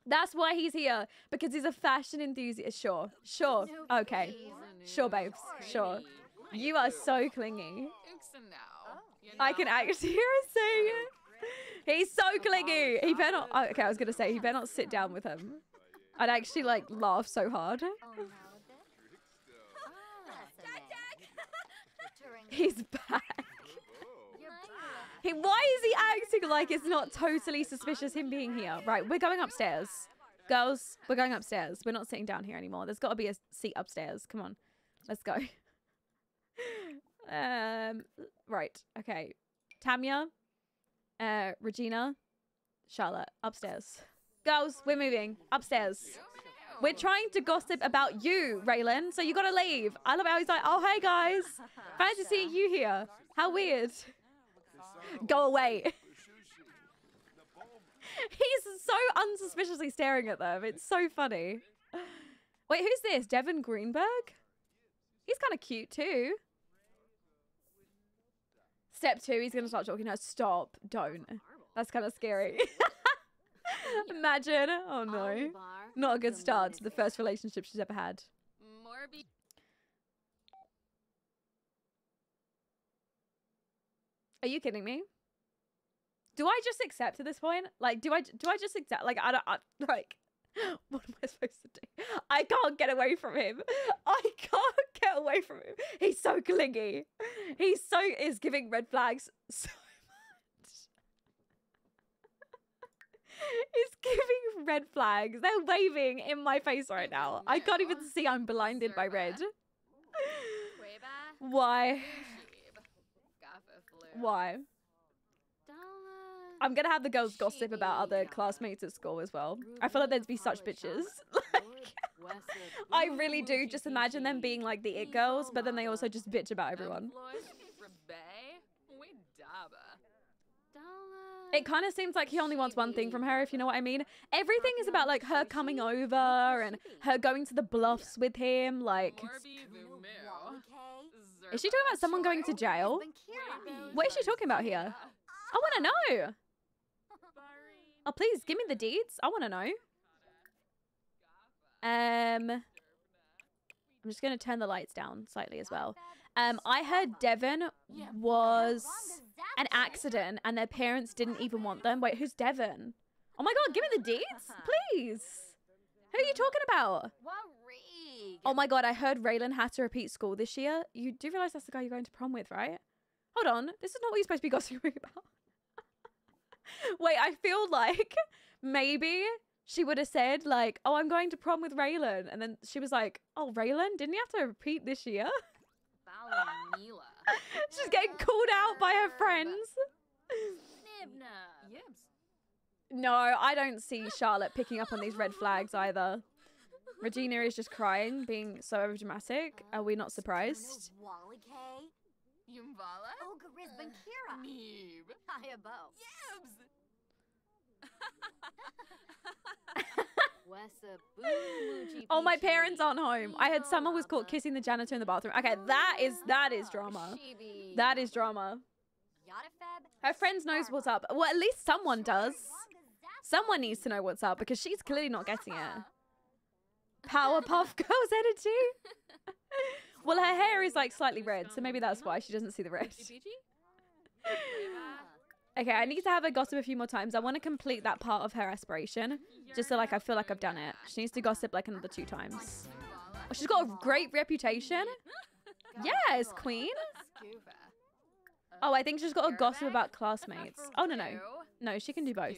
That's why he's here, because he's a fashion enthusiast. Sure, sure, okay, sure, babes, sure. You are so clingy. I can actually hear her saying it. He's so clingy. He better not. Okay, I was gonna say he better not sit down with him. I'd actually like laugh so hard. He's back. He, why is he acting like it's not totally suspicious him being here? Right, we're going upstairs. Girls, we're going upstairs. We're not sitting down here anymore. There's got to be a seat upstairs. Come on, let's go. Right, okay. Tamia, Regina, Charlotte, upstairs. Girls, we're moving upstairs. We're trying to gossip about you, Raylan, so you gotta leave. I love how he's like, oh, hey, guys. Fancy seeing you here. How weird. Go away. He's so unsuspiciously staring at them. It's so funny. Wait, who's this? Devin Greenberg? He's kind of cute, too. Step two, he's gonna start talking to her. Stop, don't. That's kind of scary. Imagine. Oh, no. Not a good start to the first relationship she's ever had. Are you kidding me? Do I just accept at this point? Like, do I just accept? Like, I don't, like, what am I supposed to do? I can't get away from him. I can't get away from him. He's so clingy. He's so, is giving red flags so It's giving red flags. They're waving in my face right now. I can't even see. I'm blinded by red. Why? Why? I'm going to have the girls gossip about other classmates at school as well. I feel like there'd be such bitches. Like, I really do just imagine them being like the it girls, but then they also just bitch about everyone. It kind of seems like he only wants one thing from her, if you know what I mean. Everything is about, like, her coming over and her going to the bluffs with him, like... Is she talking about someone going to jail? What is she talking about here? I want to know! Oh, please, give me the deeds. I want to know. I'm just going to turn the lights down slightly as well. I heard Devon was an accident and their parents didn't even want them. Wait, who's Devon? Oh my god, give me the deeds, please. Who are you talking about? Oh my god, I heard Raylan had to repeat school this year. You do realize that's the guy you're going to prom with, right? Hold on, this is not what you're supposed to be gossiping about. Wait, I feel like maybe she would have said like, oh, I'm going to prom with Raylan. And then she was like, oh, Raylan, didn't you have to repeat this year? She's getting called out by her friends. No, I don't see Charlotte picking up on these red flags either. Regina is just crying, being so overdramatic. Are we not surprised? Oh, my parents aren't home. I heard someone was caught kissing the janitor in the bathroom. Okay, that is drama. That is drama. Her friends knows what's up. Well, at least someone does. Someone needs to know what's up because she's clearly not getting it. Powerpuff Girls energy. Well, her hair is like slightly red, so maybe that's why she doesn't see the red. Okay, I need to have her gossip a few more times. I want to complete that part of her aspiration. Just so, like, I feel like I've done it. She needs to gossip, like, another 2 times. Oh, she's got a great reputation. Yes, queen. Oh, I think she's got to gossip about classmates. Oh, no, no. No, she can do both.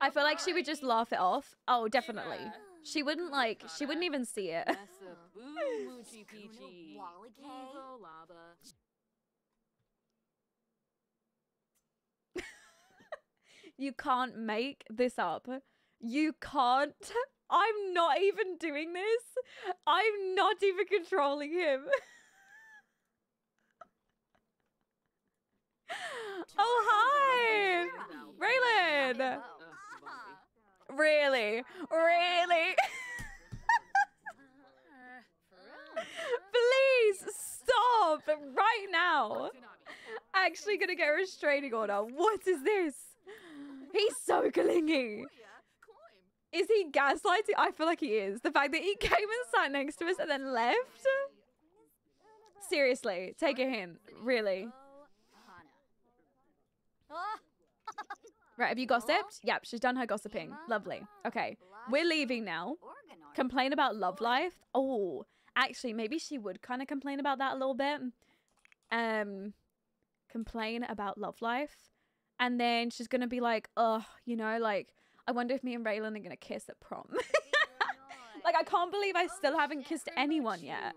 I feel like she would just laugh it off. Oh, definitely. She wouldn't, like, she wouldn't even see it. You can't make this up. You can't. I'm not even doing this. I'm not even controlling him. Oh, hi. Raylan. Really? Really? Please stop right now. Actually gonna get a restraining order. What is this? He's so clingy. Is he gaslighting? I feel like he is. The fact that he came and sat next to us and then left? Seriously, take a hint. Really? Right, have you gossiped? Yep, she's done her gossiping. Lovely. Okay, we're leaving now. Complain about love life. Oh, actually, maybe she would kind of complain about that a little bit. Complain about love life. And then she's going to be like, oh, you know, like, I wonder if me and Raylan are going to kiss at prom. Like, I can't believe I still haven't kissed anyone yet.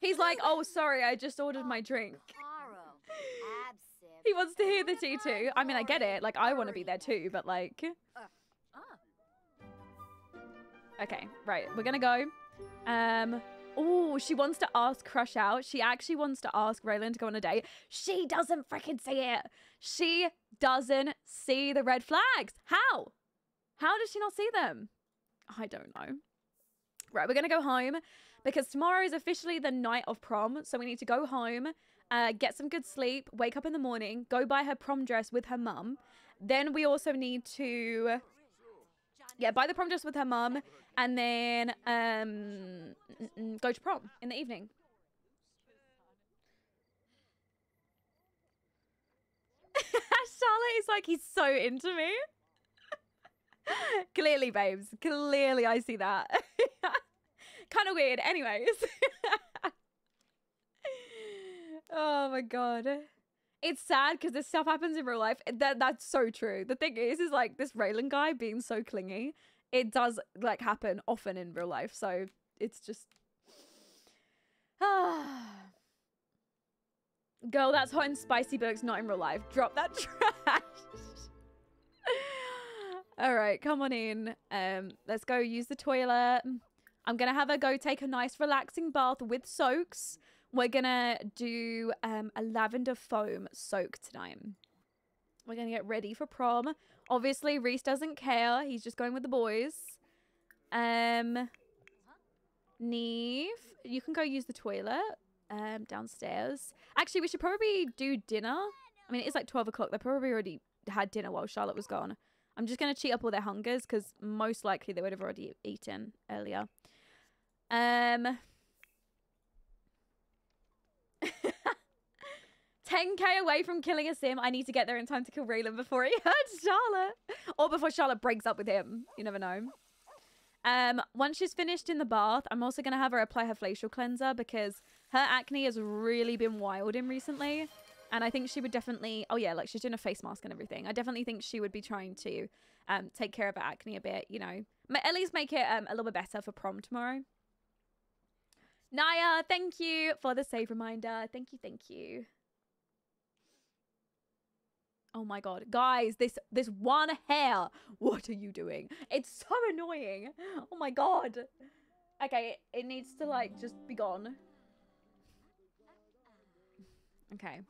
He's like, oh, sorry, I just ordered my drink. He wants to hear the tea too. I mean, I get it. Like, I want to be there too, but like... Okay, right. We're going to go. Oh, she wants to ask Crush out. She actually wants to ask Raylan to go on a date. She doesn't freaking see it. She doesn't see the red flags. How? How does she not see them? I don't know. Right, we're going to go home because tomorrow is officially the night of prom. So we need to go home, get some good sleep, wake up in the morning, go buy her prom dress with her mum. Then we also need to... Yeah, buy the prom dress with her mum and then go to prom in the evening. Charlotte is like, he's so into me. Clearly, babes. Clearly, I see that. Kind of weird. Anyways. Oh, my God. It's sad because this stuff happens in real life. That's so true. The thing is like this Raylan guy being so clingy, it does like happen often in real life. So it's just, girl, that's hot and spicy, but it's not in real life. Drop that trash. All right, come on in. Let's go use the toilet. I'm gonna have her go take a nice relaxing bath with soaks. We're going to do a lavender foam soak tonight. We're going to get ready for prom. Obviously, Rhys doesn't care. He's just going with the boys. Niamh, you can go use the toilet downstairs. Actually, we should probably do dinner. I mean, it is like 12 o'clock. They probably already had dinner while Charlotte was gone. I'm just going to cheat up all their hungers because most likely they would have already eaten earlier. $10K away from killing a sim. I need to get there in time to kill Raylan before he hurts Charlotte. Or before Charlotte breaks up with him. You never know. Once she's finished in the bath, I'm also going to have her apply her facial cleanser because her acne has really been wild in recently. And I think she would definitely... Oh yeah, like she's doing a face mask and everything. I definitely think she would be trying to take care of her acne a bit, you know. At least make it a little bit better for prom tomorrow. Naya, thank you for the save reminder. Thank you, thank you. Oh my God. Guys, this one hair. What are you doing? It's so annoying. Oh my God. Okay, it needs to like just be gone. Okay.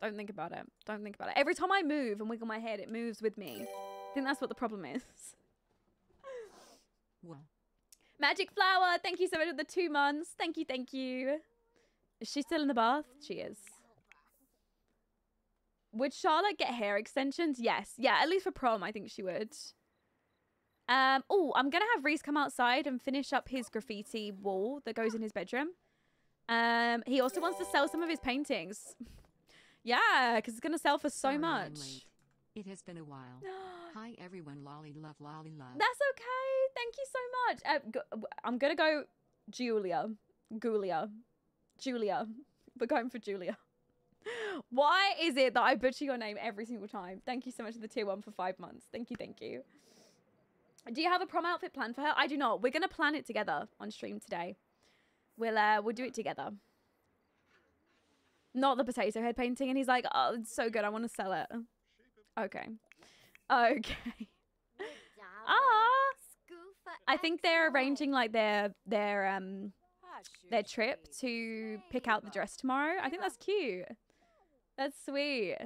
Don't think about it. Don't think about it. Every time I move and wiggle my head, it moves with me. I think that's what the problem is. Well. Magic Flower, thank you so much for the 2 months. Thank you, thank you. Is she still in the bath? She is. Would Charlotte get hair extensions? Yes. Yeah, at least for prom, I think she would. Oh, I'm going to have Rhys come outside and finish up his graffiti wall that goes in his bedroom. He also wants to sell some of his paintings. Yeah, because it's going to sell for so much. It has been a while. Hi, everyone. Lolly love, Lolly love. That's okay. Thank you so much. I'm going to go Julia. We're going for Julia. Why is it that I butcher your name every single time? Thank you so much for the tier 1 for 5 months. Thank you, thank you. Do you have a prom outfit planned for her? I do not. We're going to plan it together on stream today. We'll do it together. Not the potato head painting. And he's like, oh, it's so good. I want to sell it. Okay. Okay. Ah. I think they're arranging like their trip to pick out the dress tomorrow. I think that's cute. That's sweet.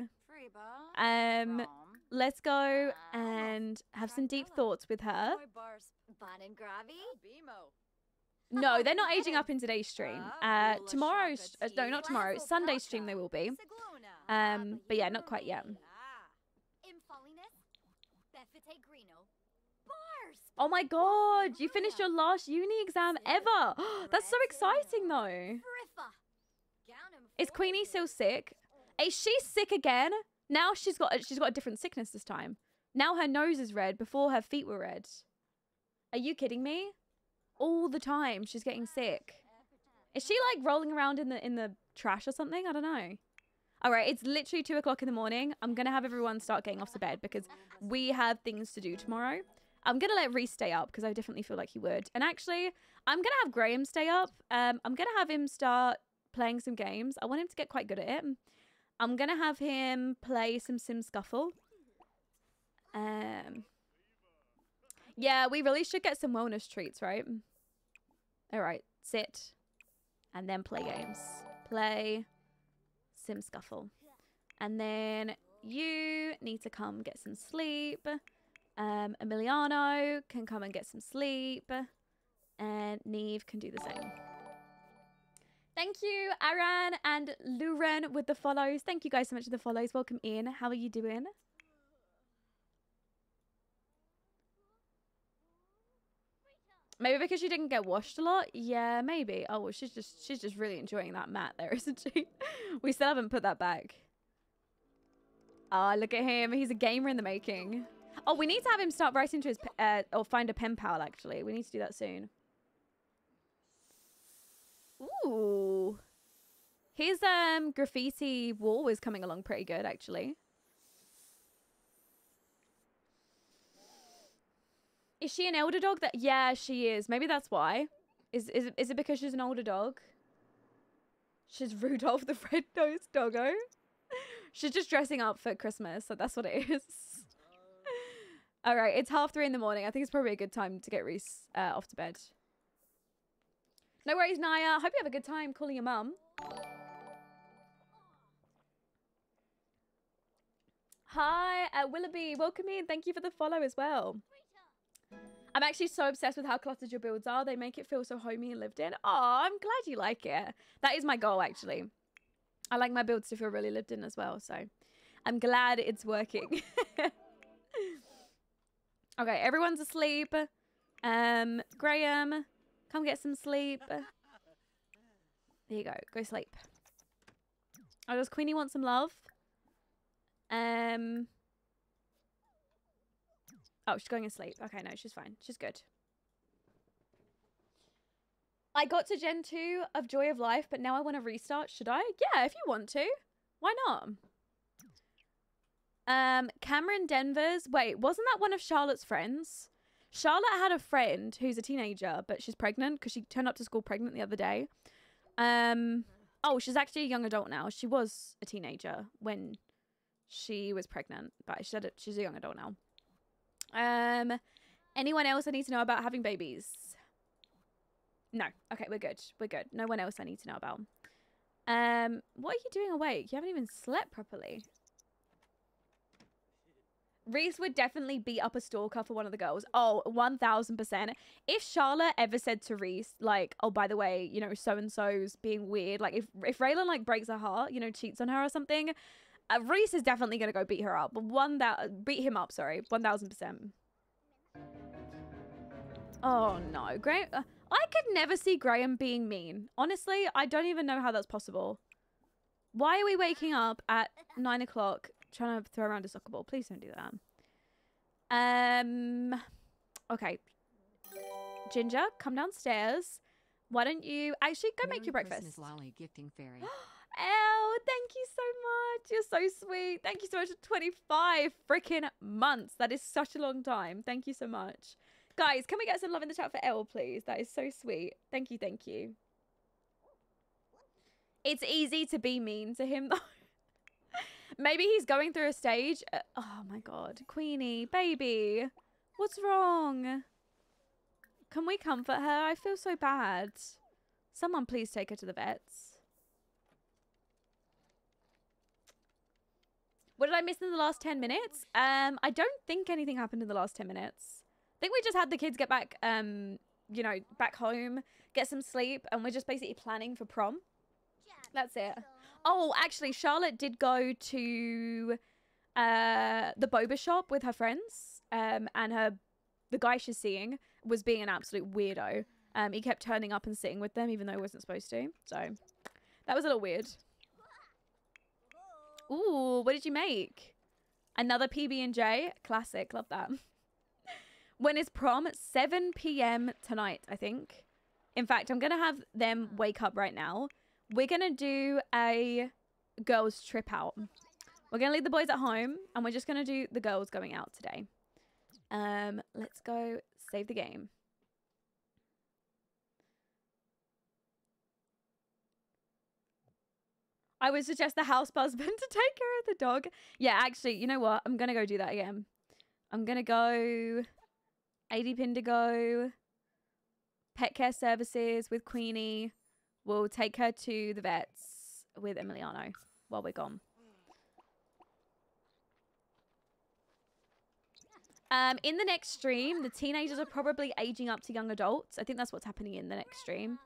Let's go and have some deep thoughts with her. No, they're not aging up in today's stream. Tomorrow's, no, not tomorrow. It's Sunday's stream they will be. But yeah, not quite yet. Oh my God, you finished your last uni exam ever. That's so exciting though. Is Queenie still sick? Is she sick again? Now she's got a different sickness this time. Now her nose is red. Before her feet were red. Are you kidding me? All the time she's getting sick. Is she like rolling around in the trash or something? I don't know. All right, it's literally 2 o'clock in the morning. I'm gonna have everyone start getting off to bed because we have things to do tomorrow. I'm gonna let Rhys stay up because I definitely feel like he would. And actually, I'm gonna have Graham stay up. I'm gonna have him start playing some games. I want him to get quite good at it. I'm gonna have him play some Sim Scuffle. Yeah, we really should get some wellness treats, right? All right, sit and then play games. Play Sim Scuffle. And then you need to come get some sleep. Emiliano can come and get some sleep. And Niamh can do the same. Thank you, Aaron and Lauren with the follows. Thank you guys so much for the follows. Welcome in. How are you doing? Maybe because she didn't get washed a lot? Yeah, maybe. Oh, well, she's just really enjoying that mat there, isn't she? We still haven't put that back. Ah, oh, look at him. He's a gamer in the making. Oh, we need to have him start writing to his... or find a pen pal, actually. We need to do that soon. Ooh. His graffiti wall is coming along pretty good, actually. Is she an elder dog? That yeah, she is. Maybe that's why. Is it because she's an older dog? She's Rudolph the red-nosed doggo. She's just dressing up for Christmas, so that's what it is. All right, it's 3:30 in the morning. I think it's probably a good time to get Rhys off to bed. No worries, Naya. Hope you have a good time calling your mum. Hi, Willoughby. Welcome in. Thank you for the follow as well. I'm actually so obsessed with how cluttered your builds are. They make it feel so homey and lived in. Oh, I'm glad you like it. That is my goal, actually. I like my builds to feel really lived in as well. So I'm glad it's working. Okay, everyone's asleep. Graham, come get some sleep. There you go. Go sleep. Oh, does Queenie want some love? Oh, she's going to sleep. Okay, no, she's fine. She's good. I got to Gen 2 of Joy of Life, but now I want to restart. Should I? Yeah, if you want to. Why not? Cameron Denver's... Wait, wasn't that one of Charlotte's friends? Charlotte had a friend who's a teenager, but she's pregnant because she turned up to school pregnant the other day. Oh, she's actually a young adult now. She was a teenager when she was pregnant, but she's a young adult now. Anyone else I need to know about having babies? No. Okay, we're good. We're good. No one else I need to know about. What are you doing awake? You haven't even slept properly. Rhys would definitely beat up a stalker for one of the girls. Oh, 1000%. If Charlotte ever said to Rhys, like, oh, by the way, you know, so-and-so's being weird. Like, if Raylan, like, breaks her heart, you know, cheats on her or something... Rhys is definitely going to go beat her up. Beat him up, sorry. 1000%. Oh, no. Graham, I could never see Graham being mean. Honestly, I don't even know how that's possible. Why are we waking up at 9 o'clock trying to throw around a soccer ball? Please don't do that. Okay. Ginger, come downstairs. Why don't you... Actually, go make your breakfast. Merry Christmas, Lolly, gifting fairy. Elle, thank you so much. You're so sweet. Thank you so much for 25 freaking months. That is such a long time. Thank you so much. Guys, can we get some love in the chat for Elle, please? That is so sweet. Thank you, thank you. It's easy to be mean to him, though. Maybe he's going through a stage. Oh, my God. Queenie, baby, what's wrong? Can we comfort her? I feel so bad. Someone please take her to the vets. What did I miss in the last 10 minutes? I don't think anything happened in the last 10 minutes. I think we just had the kids get back, you know, back home, get some sleep, and we're just basically planning for prom. That's it. Oh, actually, Charlotte did go to the boba shop with her friends, and the guy she's seeing was being an absolute weirdo. He kept turning up and sitting with them, even though he wasn't supposed to. So that was a little weird. Ooh, what did you make? Another PB&J. Classic. Love that. When is prom? 7 p.m. tonight, I think. In fact, I'm going to have them wake up right now. We're going to do a girls trip out. We're going to leave the boys at home and we're just going to do the girls going out today. Let's go save the game. I would suggest the house husband to take care of the dog. Yeah, actually, you know what? I'm going to go do that again. I'm going to go AD Pindigo, pet care services with Queenie. We'll take her to the vets with Emiliano while we're gone. In the next stream, the teenagers are probably aging up to young adults. I think that's what's happening in the next stream.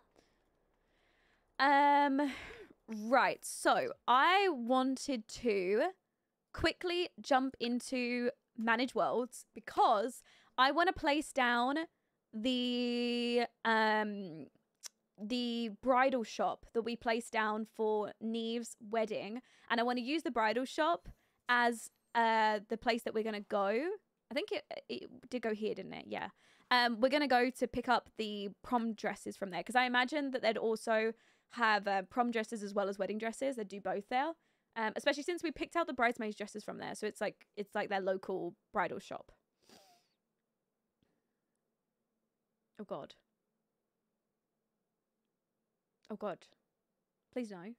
Right, so I wanted to quickly jump into Manage Worlds because I want to place down the bridal shop that we placed down for Niamh's wedding, and I want to use the bridal shop as the place that we're going to go. I think it did go here, didn't it? Yeah. We're going to go to pick up the prom dresses from there because I imagine that they'd also have prom dresses as well as wedding dresses. They do both there, especially since we picked out the bridesmaids dresses from there. So it's like their local bridal shop. Oh God. Oh God. Please no.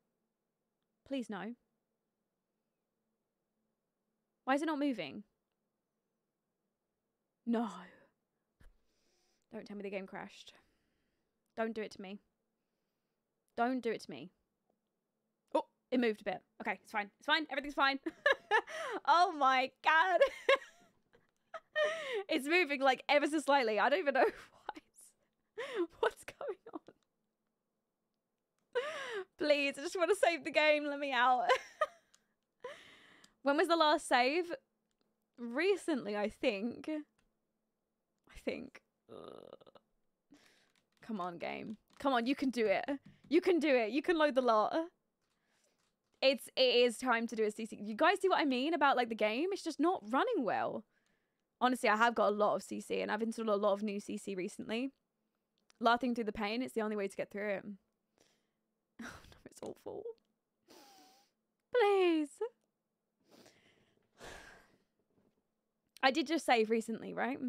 Please no. Why is it not moving? No. Don't tell me the game crashed. Don't do it to me. Don't do it to me. Oh, it moved a bit. Okay, it's fine. It's fine. Everything's fine. Oh my God. It's moving like ever so slightly. I don't even know what's going on. Please, I just want to save the game. Let me out. When was the last save? Recently, I think. Come on, game. Come on, you can do it. You can do it. You can load the lot. It is time to do a CC. You guys see what I mean about like the game? It's just not running well. Honestly, I have got a lot of CC and I've installed a lot of new CC recently. Laughing through the pain, it's the only way to get through it. Oh no, it's awful. Please. I did just save recently, right?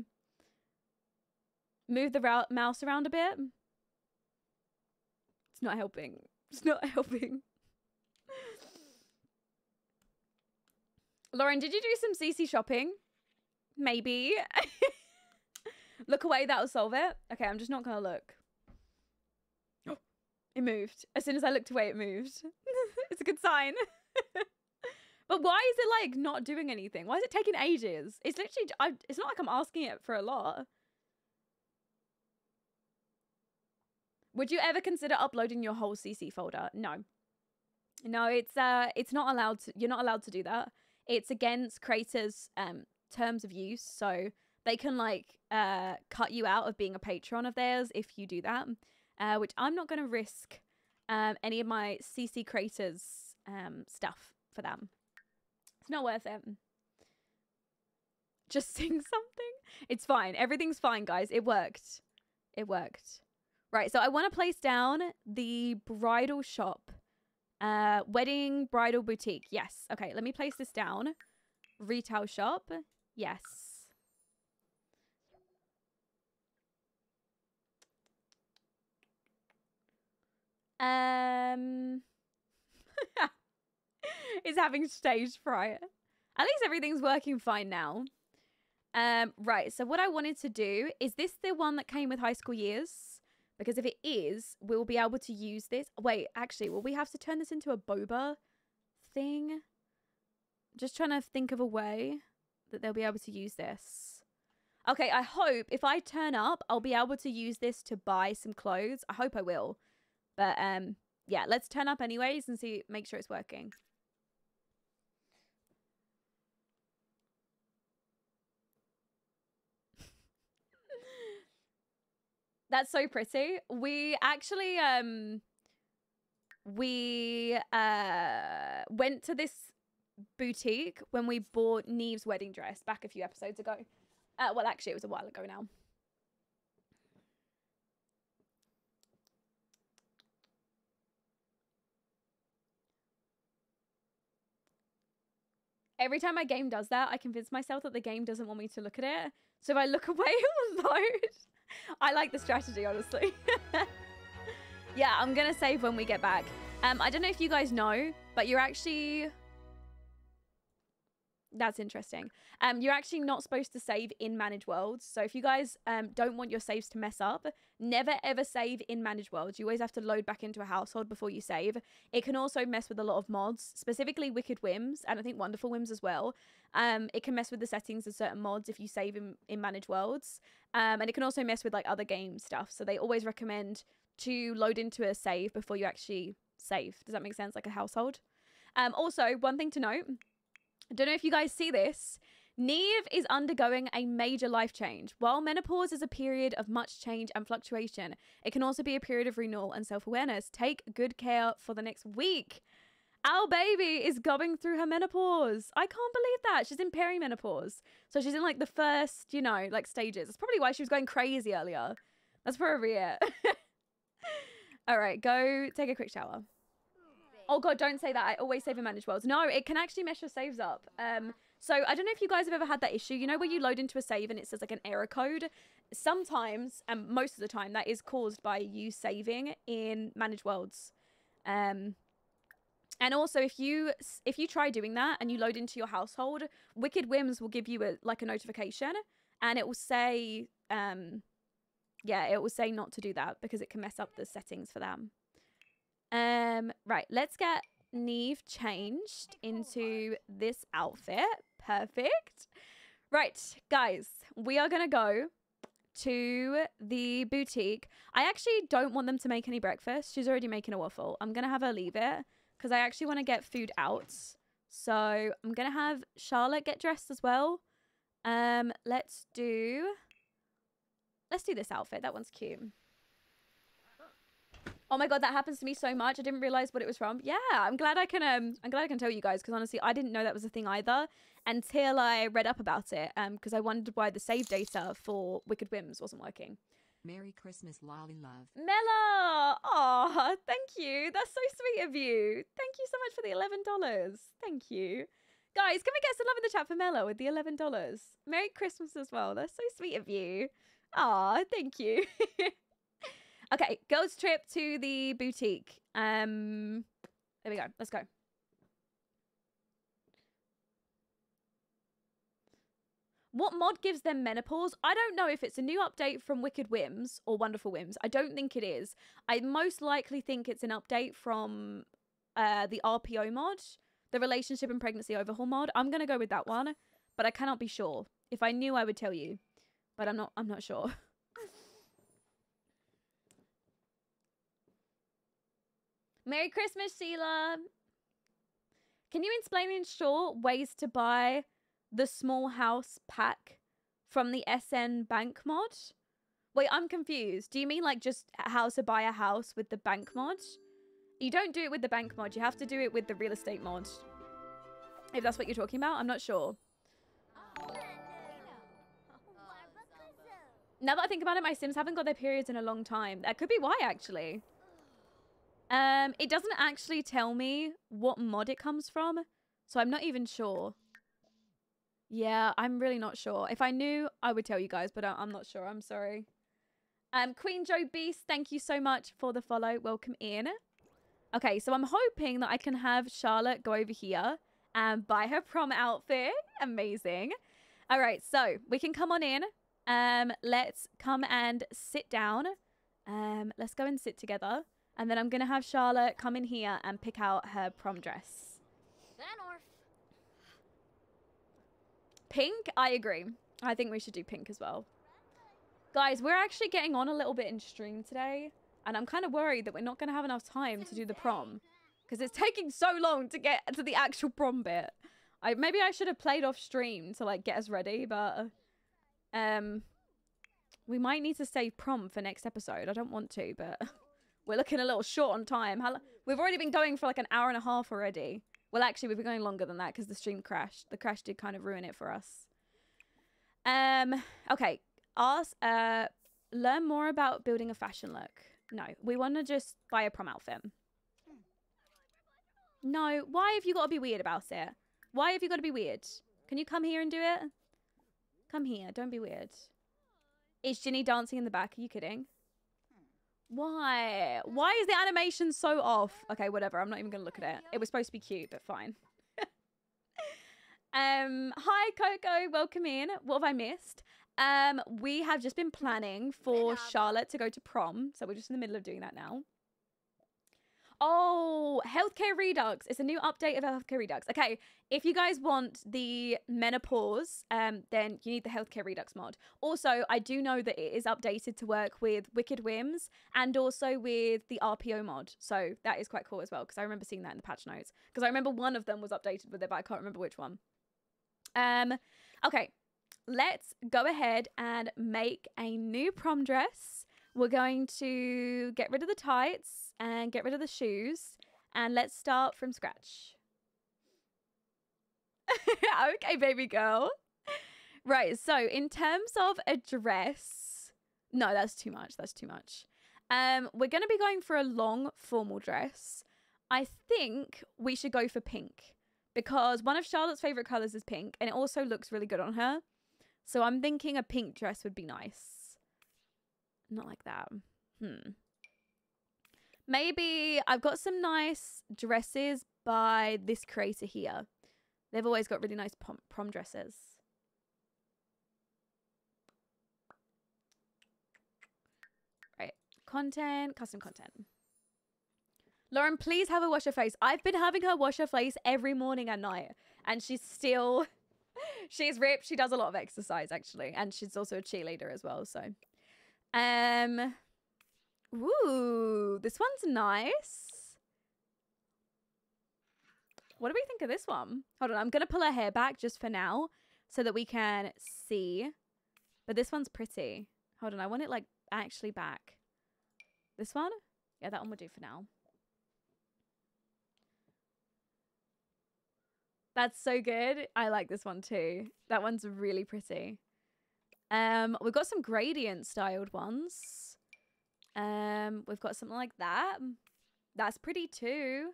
Move the mouse around a bit. It's not helping. It's not helping. Lauren, did you do some CC shopping? Maybe. Look away, that'll solve it. Okay, I'm just not gonna look. Oh, it moved. As soon as I looked away, it moved. It's a good sign. But why is it like not doing anything? Why is it taking ages? It's literally, it's not like I'm asking it for a lot. Would you ever consider uploading your whole CC folder? No. No, it's not allowed to, you're not allowed to do that. It's against creators' terms of use, so they can like cut you out of being a patron of theirs if you do that, which I'm not going to risk any of my CC creators stuff for them. It's not worth it. Just sing something. It's fine. Everything's fine, guys. It worked. It worked. Right, so I want to place down the bridal shop. Wedding bridal boutique. Yes. Okay, let me place this down. Retail shop. Yes. It's having stage fright. At least everything's working fine now. Right, so what I wanted to do, is this the one that came with High School Years? Because if it is, we'll be able to use this. Wait, actually, will we have to turn this into a boba thing? Just trying to think of a way that they'll be able to use this. Okay, I hope if I turn up, I'll be able to use this to buy some clothes. I hope I will. But yeah, let's turn up anyways and see, make sure it's working. That's so pretty. We actually we went to this boutique when we bought Niamh's wedding dress back a few episodes ago. Well, actually, it was a while ago now. Every time my game does that, I convince myself that the game doesn't want me to look at it. So if I look away, it will load. I like the strategy, honestly. Yeah, I'm going to save when we get back. I don't know if you guys know, but you're actually... That's interesting. You're actually not supposed to save in Manage Worlds. So if you guys don't want your saves to mess up, never ever save in Manage Worlds. You always have to load back into a household before you save. It can also mess with a lot of mods, specifically Wicked Whims, and I think Wonderful Whims as well. It can mess with the settings of certain mods if you save in Manage Worlds. And it can also mess with like other game stuff. So they always recommend to load into a save before you actually save. Does that make sense? Like a household. Also, one thing to note... I don't know if you guys see this. Niamh is undergoing a major life change. While menopause is a period of much change and fluctuation, it can also be a period of renewal and self-awareness. Take good care for the next week. Our baby is going through her menopause. I can't believe that. She's in perimenopause. So she's in like the first, you know, like stages. That's probably why she was going crazy earlier. That's probably it. All right, go take a quick shower. Oh God, don't say that. I always save in Manage Worlds. No, it can actually mess your saves up. So I don't know if you guys have ever had that issue, you know, where you load into a save and it says like an error code. Sometimes, and most of the time, that is caused by you saving in Manage Worlds. And also if you try doing that and you load into your household, Wicked Whims will give you a notification, and it will say, yeah, it will say not to do that because it can mess up the settings for them. Right, let's get Niamh changed into this outfit. Perfect. Right, guys, we are going to go to the boutique. I actually don't want them to make any breakfast. She's already making a waffle. I'm going to have her leave it because I actually want to get food out. So I'm going to have Charlotte get dressed as well. Let's do this outfit. That one's cute. Oh my God, that happens to me so much. I didn't realize what it was from. Yeah, I'm glad I can tell you guys, because honestly, I didn't know that was a thing either until I read up about it, because I wondered why the save data for Wicked Whims wasn't working. Merry Christmas, Lolly Love. Mella! Oh, thank you. That's so sweet of you. Thank you so much for the $11. Thank you. Guys, can we get some love in the chat for Mella with the $11? Merry Christmas as well. That's so sweet of you. Aw, thank you. Okay, girls' trip to the boutique. There we go. Let's go. What mod gives them menopause? I don't know if it's a new update from Wicked Whims or Wonderful Whims. I don't think it is. I most likely think it's an update from the RPO mod, the Relationship and Pregnancy Overhaul mod. I'm going to go with that one, but I cannot be sure. If I knew, I would tell you, but I'm not sure. Merry Christmas, Sheila. Can you explain in short ways to buy the small house pack from the SN bank mod? Wait, I'm confused. Do you mean like just how to buy a house with the bank mod? You don't do it with the bank mod. You have to do it with the real estate mod. If that's what you're talking about, I'm not sure. Now that I think about it, my Sims haven't got their periods in a long time. That could be why, actually. It doesn't actually tell me what mod it comes from, so I'm not even sure. Yeah, I'm really not sure. If I knew, I would tell you guys, but I'm not sure. I'm sorry. Queen Joe Beast, thank you so much for the follow. Welcome in. Okay, so I'm hoping that I can have Charlotte go over here and buy her prom outfit. Amazing. All right, so we can come on in. Let's come and sit down. Let's go and sit together. And then I'm going to have Charlotte come in here and pick out her prom dress. Pink? I agree. I think we should do pink as well. Guys, we're actually getting on a little bit in stream today. And I'm kind of worried that we're not going to have enough time to do the prom. Because it's taking so long to get to the actual prom bit. Maybe I should have played off stream to like get us ready. But we might need to save prom for next episode. I don't want to, but... We're looking a little short on time. We've already been going for like an hour and a half already. Well, actually, we've been going longer than that because the stream crashed. The crash did kind of ruin it for us. Okay. Ask, learn more about building a fashion look. No, we want to just buy a prom outfit. No, why have you got to be weird about it? Why have you got to be weird? Can you come here and do it? Come here, don't be weird. Is Ginny dancing in the back? Are you kidding? Why? Why is the animation so off? Okay, whatever, I'm not even gonna look at it. It was supposed to be cute, but fine. Hi Coco, welcome in. What have I missed? We have just been planning for Charlotte to go to prom, so we're just in the middle of doing that now. Oh, Healthcare Redux. It's a new update of Healthcare Redux. Okay, if you guys want the menopause, then you need the Healthcare Redux mod. Also, I do know that it is updated to work with Wicked Whims and also with the RPO mod. So that is quite cool as well, because I remember seeing that in the patch notes. Because I remember one of them was updated with it, but I can't remember which one. Okay, let's go ahead and make a new prom dress. We're going to get rid of the tights and get rid of the shoes, and let's start from scratch. Okay, baby girl. Right, so in terms of a dress, no, that's too much. That's too much. We're going to be going for a long formal dress. I think we should go for pink because one of Charlotte's favorite colors is pink, and it also looks really good on her. So I'm thinking a pink dress would be nice. Not like that. Maybe I've got some nice dresses by this creator here. They've always got really nice prom dresses. Right. Content, custom content. Lauren, please have her wash her face. I've been having her wash her face every morning and night, and she's still, she's ripped. She does a lot of exercise actually. And she's also a cheerleader as well. So ooh, this one's nice. What do we think of this one? Hold on, I'm going to pull her hair back just for now so that we can see. But this one's pretty. Hold on, I want it like actually back. This one? Yeah, that one will do for now. That's so good. I like this one too. That one's really pretty. We've got some gradient styled ones. We've got something like that. That's pretty too.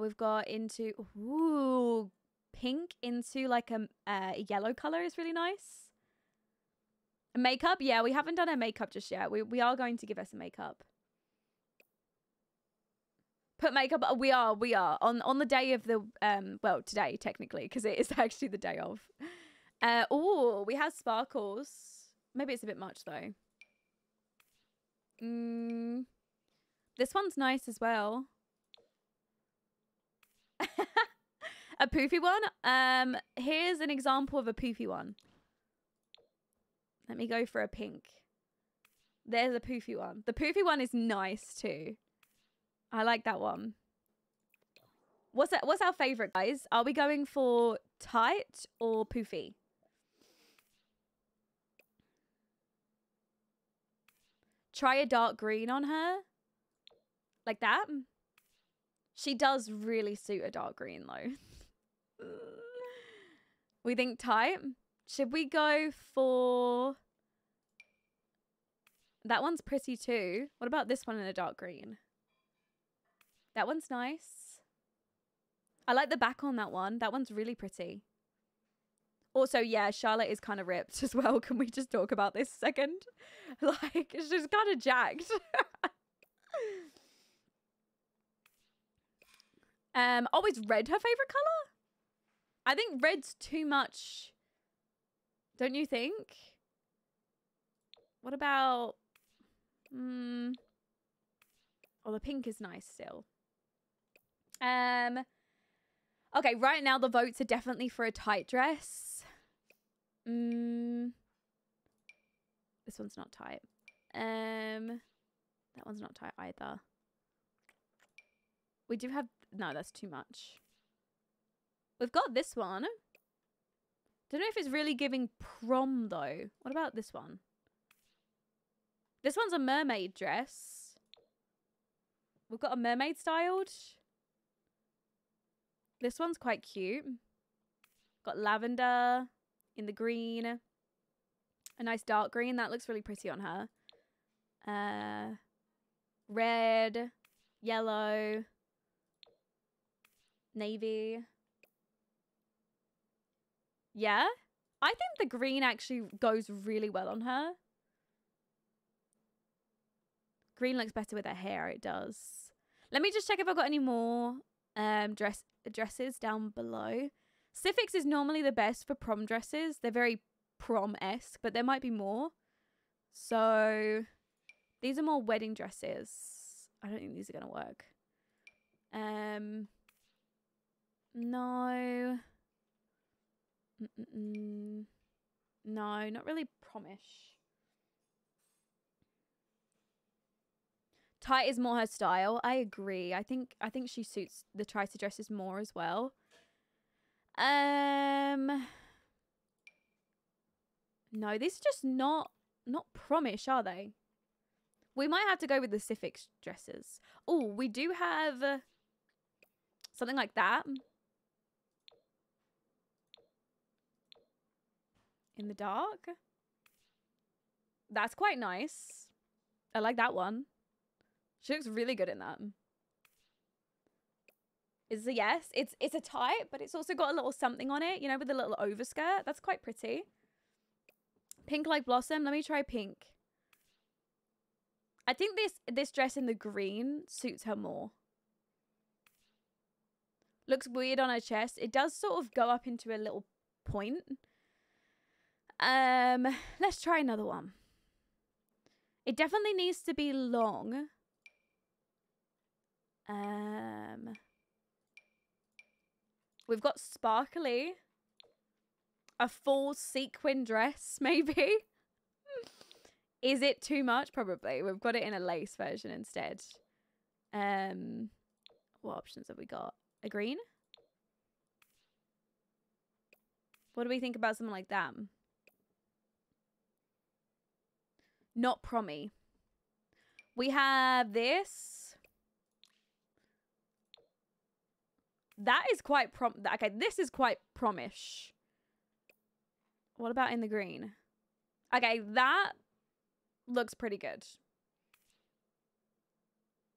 We've got into, ooh, pink into like a yellow color is really nice. Makeup. Yeah, we haven't done her makeup just yet. We are going to give her some makeup. Put makeup. We are on the day of the, well, today technically, because it is actually the day of. Oh, we have sparkles. Maybe it's a bit much though. This one's nice as well. A poofy one. Here's an example of a poofy one. Let me go for a pink. There's a poofy one. The poofy one is nice too. I like that one. What's our favorite, guys? Are we going for tight or poofy? Try a dark green on her. Like that. She does really suit a dark green though. We think tight. Should we go for... That one's pretty too. What about this one in a dark green? That one's nice. I like the back on that one. That one's really pretty. Also, yeah, Charlotte is kind of ripped as well. Can we just talk about this a second? Like, it's just kind of jacked. Oh, is red her favorite color? I think red's too much. Don't you think? What about... Oh, the pink is nice still. Okay, right now the votes are definitely for a tight dress. This one's not tight. That one's not tight either. We do have... No, that's too much. We've got this one. Don't know if it's really giving prom, though. What about this one? This one's a mermaid dress. We've got a mermaid styled. This one's quite cute. Got lavender in the green. A nice dark green. That looks really pretty on her. Red, yellow, navy. Yeah. I think the green actually goes really well on her. Green looks better with her hair, it does. Let me just check if I've got any more dresses down below. Civics is normally the best for prom dresses. They're very prom-esque, but there might be more. So these are more wedding dresses. I don't think these are going to work. No. No, not really promish. Tight is more her style. I agree. I think she suits the try-to dresses more as well. No, these are just not promish, are they? We might have to go with the Civics dresses. Oh, we do have something like that. In the dark. That's quite nice. I like that one. She looks really good in that. It's a yes. It's a type, but it's also got a little something on it, you know, with a little overskirt. That's quite pretty. Pink like Blossom. Let me try pink. I think this dress in the green suits her more. Looks weird on her chest. It does sort of go up into a little point. Let's try another one. It definitely needs to be long. We've got sparkly. A full sequin dress, maybe. Is it too much? Probably. We've got it in a lace version instead. What options have we got? A green? What do we think about something like that? Not prommy. We have this. That is quite prom. Okay, this is quite promish. What about in the green? Okay, that looks pretty good.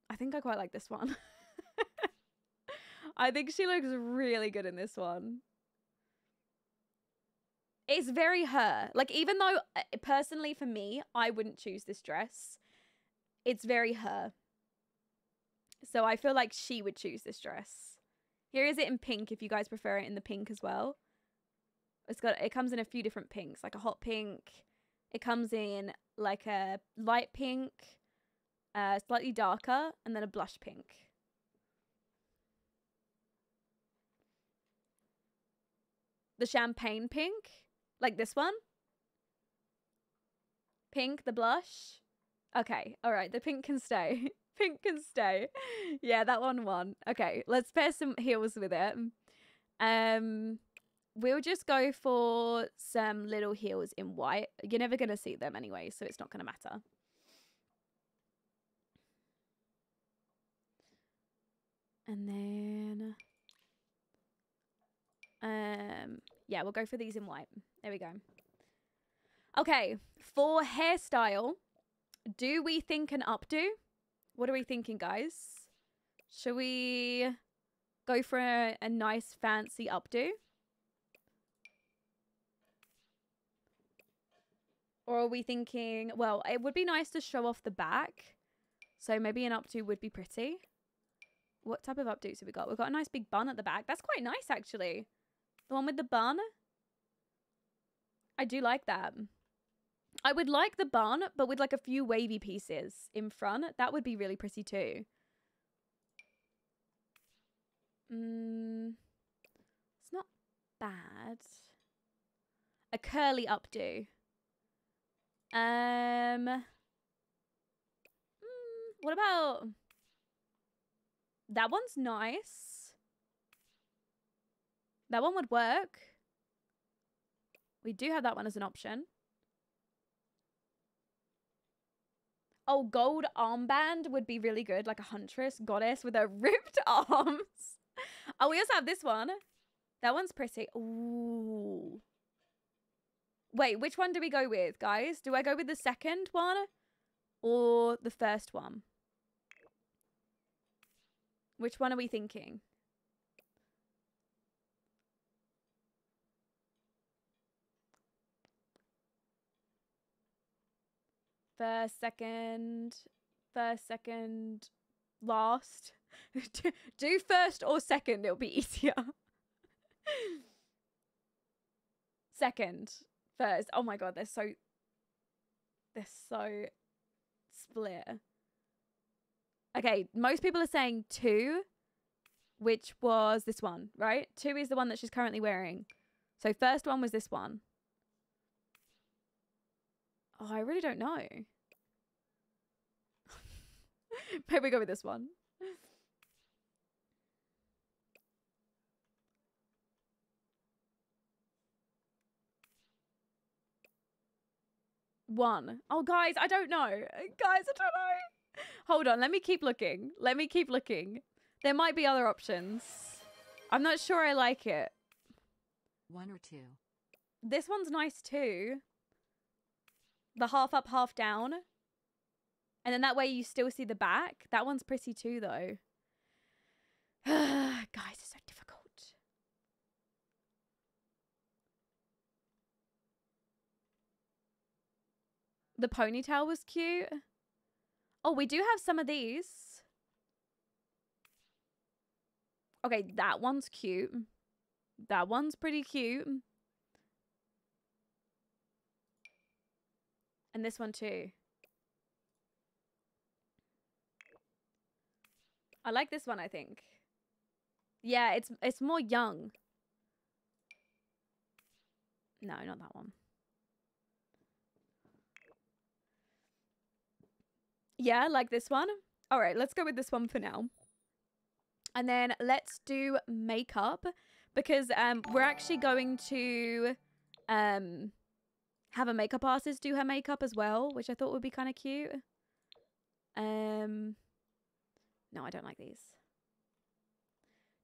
I think I quite like this one. I think she looks really good in this one. It's very her. Like, even though personally for me, I wouldn't choose this dress. It's very her. So I feel like she would choose this dress. Here is it in pink if you guys prefer it in the pink as well. It comes in a few different pinks, like a hot pink. It comes in like a light pink, slightly darker, and then a blush pink. The champagne pink, like this one. Pink, the blush. Okay, all right, the pink can stay. Pink can stay. Yeah, that one won. Okay, let's pair some heels with it. We'll just go for some little heels in white. You're never going to see them anyway, so it's not going to matter. And then, yeah, we'll go for these in white. There we go. Okay, for hairstyle, do we think an updo? What are we thinking, guys? Should we go for a nice, fancy updo? Or are we thinking, well, it would be nice to show off the back. So maybe an updo would be pretty. What type of updos have we got? We've got a nice big bun at the back. That's quite nice, actually. The one with the bun. I do like that. I would like the bun, but with like a few wavy pieces in front. That would be really pretty too. It's not bad. A curly updo. What about that one's nice. That one would work. We do have that one as an option. Oh, gold armband would be really good, like a huntress goddess with her ripped arms. Oh, we also have this one. That one's pretty. Ooh. Wait, which one do we go with, guys? Do I go with the second one or the first one? Which one are we thinking? First, second, last. Do first or second, it'll be easier. Second, first. Oh my god, they're so split. Okay, most people are saying 2, which was this one, right? 2 is the one that she's currently wearing. So first one was this one. Oh, I really don't know. Maybe we go with this one. One. Oh, guys, I don't know. Guys, I don't know. Hold on. Let me keep looking. There might be other options. I'm not sure I like it. 1 or 2. This one's nice too. The half up, half down. And then that way you still see the back. That one's pretty too, though. Guys, it's so difficult. The ponytail was cute. Oh, we do have some of these. Okay, that one's cute. That one's pretty cute. And this one too. I like this one, I think. Yeah, it's more young. No, not that one. Yeah, like this one. All right, let's go with this one for now. And then let's do makeup because we're actually going to have a makeup artist do her makeup as well, which I thought would be kind of cute. No, I don't like these.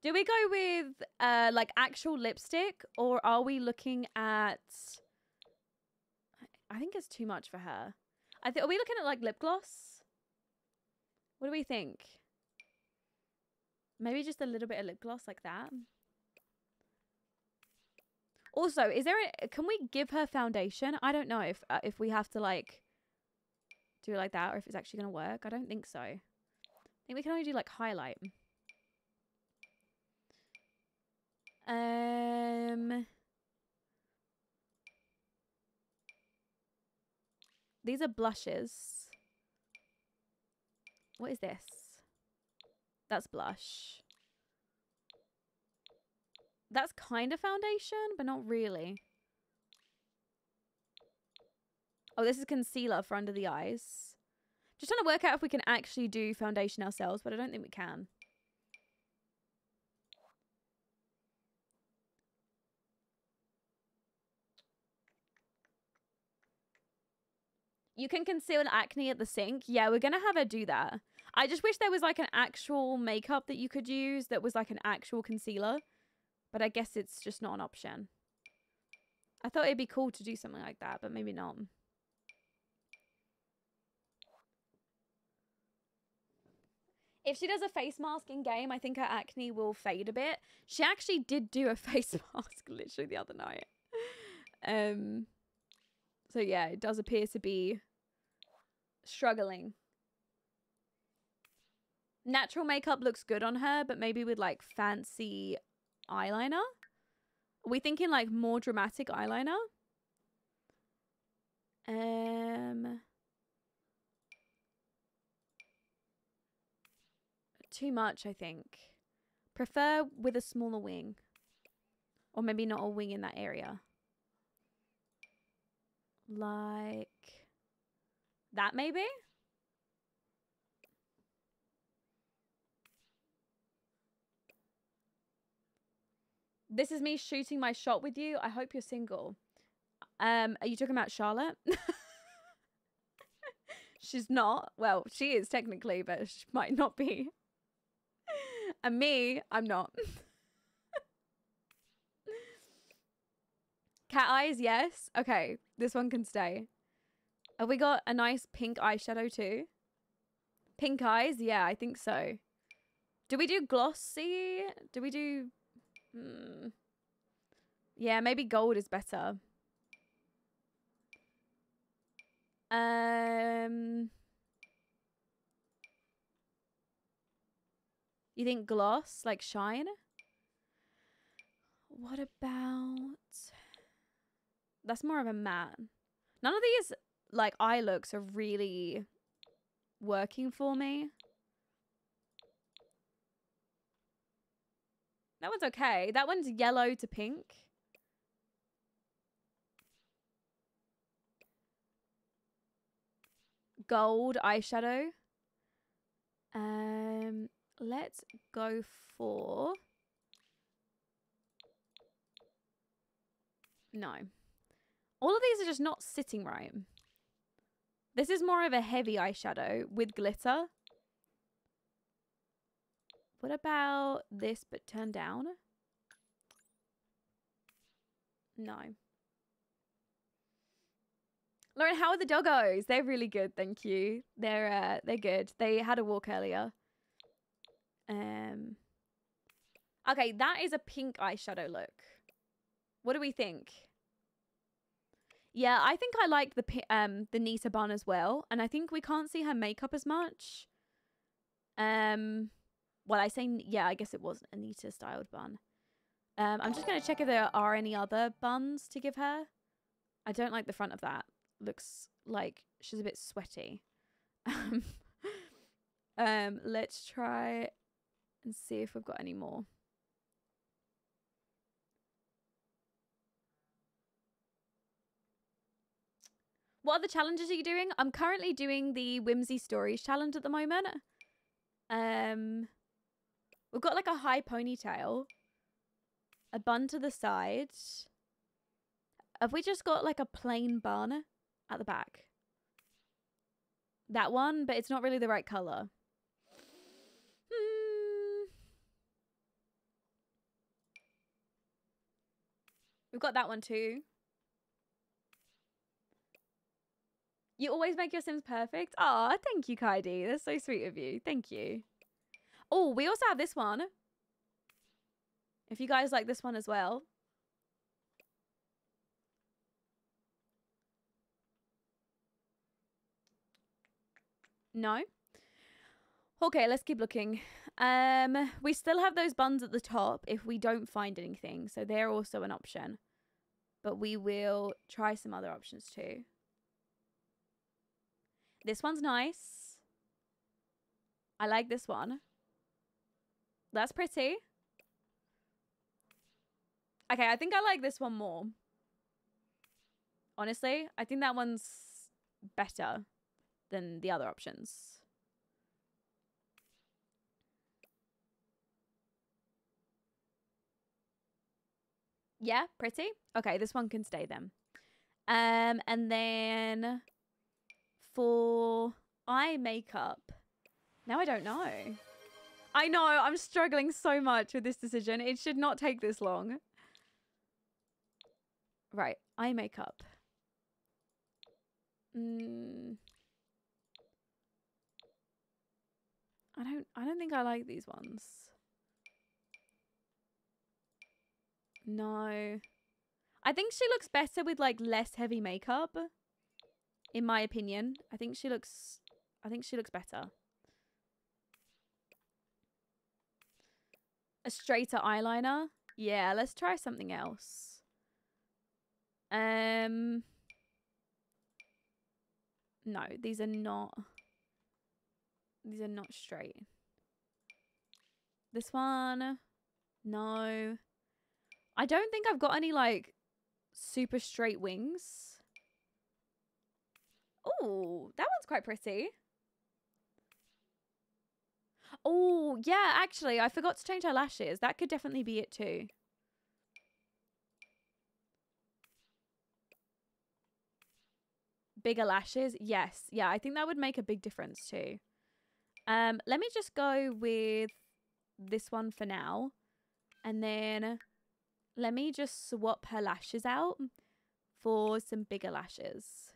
Do we go with like actual lipstick, or are we looking at? I think it's too much for her. Are we looking at like lip gloss? What do we think? Maybe just a little bit of lip gloss like that. Also, can we give her foundation? I don't know if we have to like do it like that or if it's actually gonna work. I don't think so. I think we can only do like highlight. These are blushes. What is this? That's blush. That's kind of foundation, but not really. Oh, this is concealer for under the eyes. Just trying to work out if we can actually do foundation ourselves, but I don't think we can. You can conceal an acne at the sink. Yeah, we're going to have her do that. I just wish there was like an actual makeup that you could use that was like an actual concealer. But I guess it's just not an option. I thought it'd be cool to do something like that, but maybe not. If she does a face mask in game, I think her acne will fade a bit. She actually did do a face mask literally the other night. So yeah, it does appear to be struggling. Natural makeup looks good on her, but maybe with like fancy eyeliner. Are we thinking like more dramatic eyeliner? Too much, I think. Prefer with a smaller wing. Or maybe not a wing in that area. Like that maybe? This is me shooting my shot with you. I hope you're single. Are you talking about Charlotte? She's not. Well, she is technically, but she might not be. And me, I'm not. Cat eyes, yes. Okay, this one can stay. Have we got a nice pink eyeshadow too? Pink eyes? Yeah, I think so. Do we do glossy? Do we do... Yeah, maybe gold is better. You think gloss, like shine? What about... That's more of a matte. None of these, like, eye looks are really working for me. That one's okay. That one's yellow to pink. Gold eyeshadow. Let's go for... No. All of these are just not sitting right. This is more of a heavy eyeshadow with glitter. What about this but turned down? No. Lauren, how are the doggos? They're really good, thank you. They're good. They had a walk earlier. Okay, that is a pink eyeshadow look. What do we think? Yeah, I think I like the Nita bun as well, and I think we can't see her makeup as much. Well, I say yeah, I guess it was a Nita styled bun. I'm just gonna check if there are any other buns to give her. I don't like the front of that. Looks like she's a bit sweaty. Let's try and see if we've got any more. What other challenges are you doing? I'm currently doing the Whimsy Stories Challenge at the moment. We've got like a high ponytail, a bun to the side. Have we just got like a plain bun at the back? That one, but it's not really the right color. We've got that one too. You always make your Sims perfect. Aw, thank you, Kaidi. That's so sweet of you. Thank you. Oh, we also have this one. If you guys like this one as well. No? Okay, let's keep looking. We still have those buns at the top if we don't find anything. So they're also an option. But we will try some other options too. This one's nice. I like this one. That's pretty. Okay, I think I like this one more. Honestly, I think that one's better than the other options. Yeah, pretty. Okay, this one can stay then. And then... for eye makeup. Now I don't know. I know, I'm struggling so much with this decision. It should not take this long. Right, eye makeup. I don't think I like these ones. No. I think she looks better with like less heavy makeup. In my opinion, I think she looks better. A straighter eyeliner? Yeah, let's try something else. No, these are not straight. This one? No. I don't think I've got any like super straight wings. Oh, that one's quite pretty. Oh, yeah, actually, I forgot to change her lashes. That could definitely be it too. Bigger lashes? Yes. Yeah, I think that would make a big difference too. Let me just go with this one for now. And then let me just swap her lashes out. for some bigger lashes.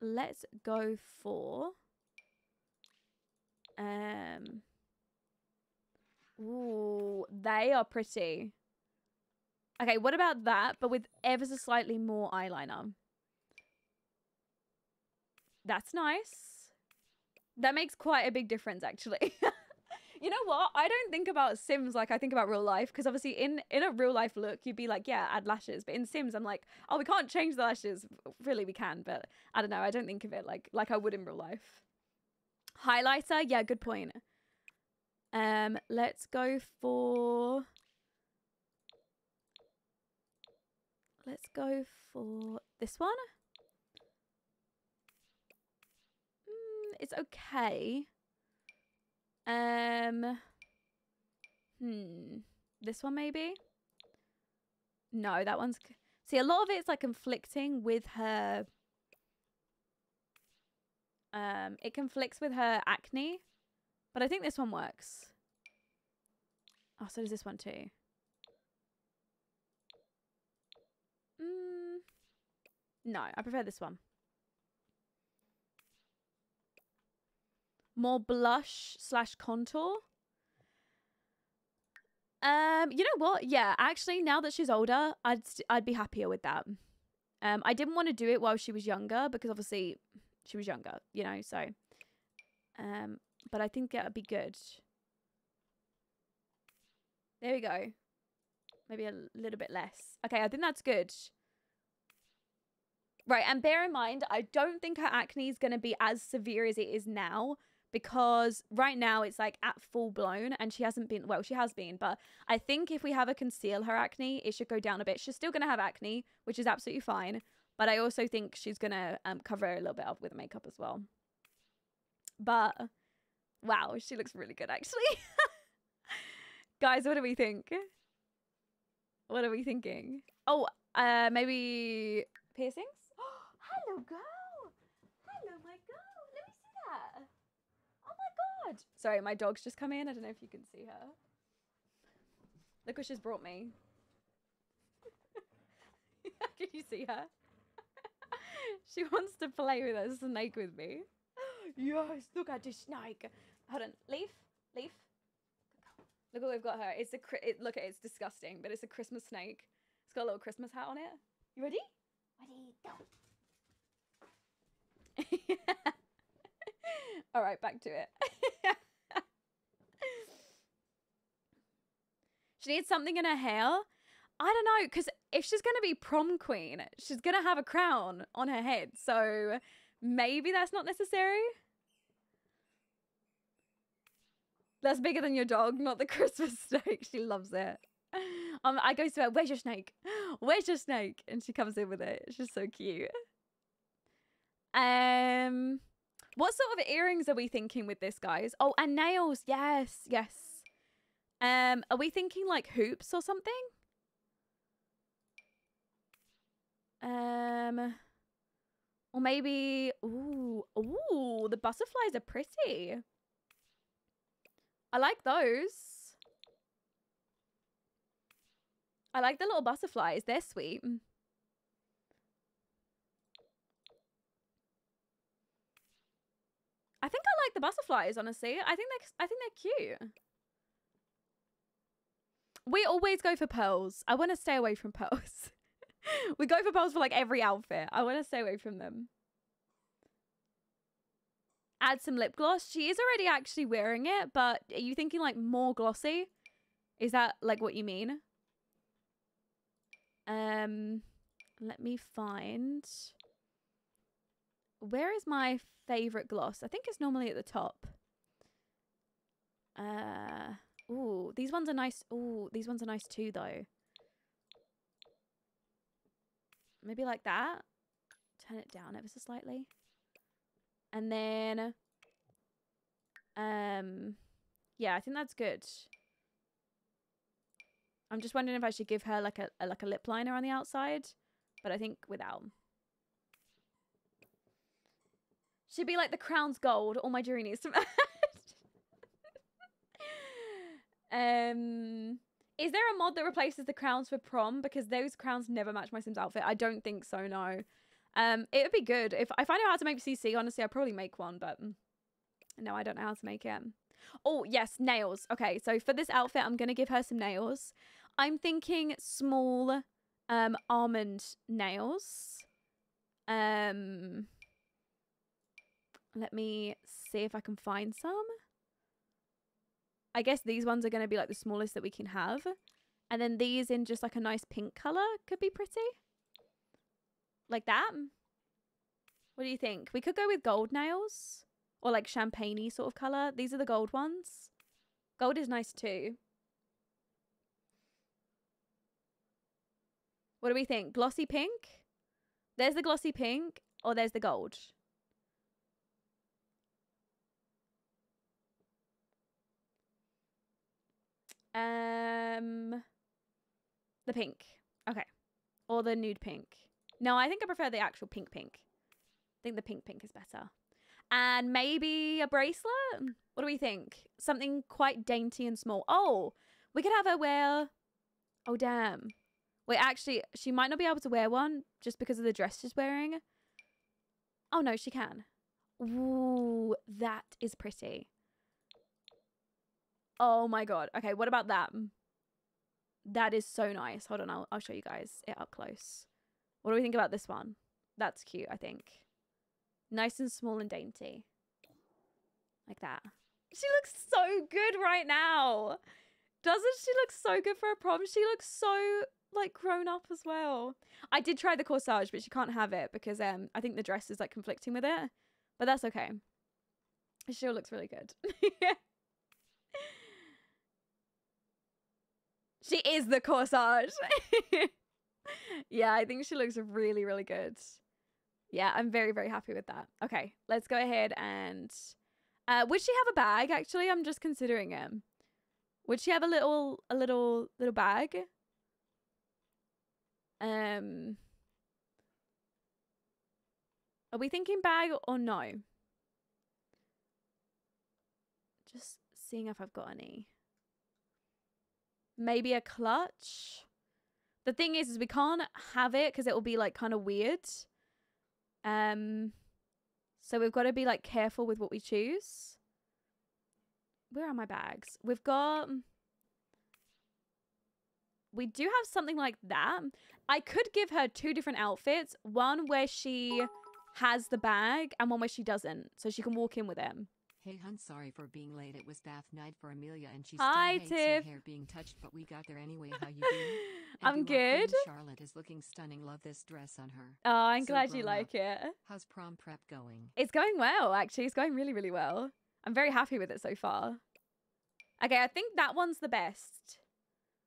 Let's go for ooh, they are pretty. Okay, what about that, but with ever so slightly more eyeliner? That's nice. That makes quite a big difference, actually. You know what? I don't think about Sims like I think about real life, because obviously in a real life look, you'd be like, yeah, add lashes. But in Sims, I'm like, oh, we can't change the lashes. Really, we can, but I don't know. I don't think of it like I would in real life. Highlighter? Yeah, good point. Let's go for... Let's go for this one. It's okay. This one maybe? No, that one's... See, a lot of it's like conflicting with her... it conflicts with her acne. But I think this one works. Oh, so does this one too. No, I prefer this one. More blush slash contour. You know what? Yeah, actually, now that she's older, I'd be happier with that. I didn't want to do it while she was younger because obviously she was younger, you know. So, but I think that would be good. There we go. Maybe a little bit less. Okay, I think that's good. Right, and bear in mind, I don't think her acne is going to be as severe as it is now, because right now it's like at full blown and she hasn't been, well, she has been, but I think if we have her conceal her acne, it should go down a bit. She's still going to have acne, which is absolutely fine. But I also think she's going to cover a little bit up with makeup as well. But wow, she looks really good, actually. Guys, what do we think? What are we thinking? Oh, maybe piercings? Hello, girl. Hello, my girl. Let me see that. Oh, my God. Sorry, my dog's just come in. I don't know if you can see her. Look what she's brought me. Can you see her? She wants to play with a snake with me. Yes, look at this snake. Hold on. Leaf. Leaf. Look what we've got her. It's look at it. It's disgusting, but it's a Christmas snake. It's got a little Christmas hat on it. You ready? Ready, go. Yeah. All right, back to it. She needs something in her hair. I don't know, because if she's going to be prom queen, she's going to have a crown on her head. So maybe that's not necessary. That's bigger than your dog, not the Christmas snake. She loves it. I go to her, where's your snake? Where's your snake? And she comes in with it. It's just so cute. What sort of earrings are we thinking with this, guys? Oh, and nails. Yes, yes. Are we thinking like hoops or something? Or maybe, ooh, the butterflies are pretty. I like those. I like the little butterflies. They're sweet. I think I like the butterflies, honestly. I think they're cute. We always go for pearls. I want to stay away from pearls. We go for pearls for like every outfit. I want to stay away from them. Add some lip gloss. She is already actually wearing it, but are you thinking like more glossy? Is that like what you mean? Let me find, where is my favorite gloss? I think it's normally at the top. Ooh, these ones are nice. Ooh, these ones are nice too, though. Maybe like that. Turn it down ever so slightly. And then, yeah, I think that's good. I'm just wondering if I should give her like a lip liner on the outside, but I think without. She'd be like the crown's gold. All my jewelry needs to match. Is there a mod that replaces the crowns for prom? Because those crowns never match my Sims outfit. I don't think so, no. It would be good. If I find out how to make CC, honestly, I'd probably make one, but no, I don't know how to make it. Oh, yes, nails. Okay, so for this outfit, I'm going to give her some nails. I'm thinking small almond nails. Let me see if I can find some. I guess these ones are going to be like the smallest that we can have. And then these in just like a nice pink color could be pretty. Like that. What do you think? We could go with gold nails or like champagne-y sort of color. These are the gold ones. Gold is nice too. What do we think? Glossy pink? There's the glossy pink or there's the gold. The pink. Okay. Or the nude pink. No, I think I prefer the actual pink pink. I think the pink pink is better. And maybe a bracelet? What do we think? Something quite dainty and small. Oh, we could have her wear... Oh, damn. Wait, actually, she might not be able to wear one just because of the dress she's wearing. Oh, no, she can. Ooh, that is pretty. Oh my god. Okay, what about that? That is so nice. Hold on, I'll show you guys it up close. What do we think about this one? That's cute, I think. Nice and small and dainty. Like that. She looks so good right now. Doesn't she look so good for a prom? She looks so, like, grown up as well. I did try the corsage, but she can't have it because I think the dress is, like, conflicting with it. But that's okay. She still looks really good. Yeah. She is the corsage. Yeah, I think she looks really, really good. Yeah, I'm very, very happy with that. Okay, let's go ahead and... would she have a bag, actually? I'm just considering it. Would she have a little bag? Are we thinking bag or no? Just seeing if I've got any. Maybe a clutch. The thing is we can't have it because it will be like kind of weird. So we've got to be like careful with what we choose. Where are my bags? We've got... We do have something like that. I could give her two different outfits. One where she has the bag and one where she doesn't. So she can walk in with it. Hey hun, sorry for being late. It was bath night for Amelia and she still hates her hair being touched, but we got there anyway. How you doing? I'm good. Charlotte is looking stunning. Love this dress on her. Oh, I'm so glad you like it. How's prom prep going? It's going well, actually. It's going really, really well. I'm very happy with it so far. Okay, I think that one's the best.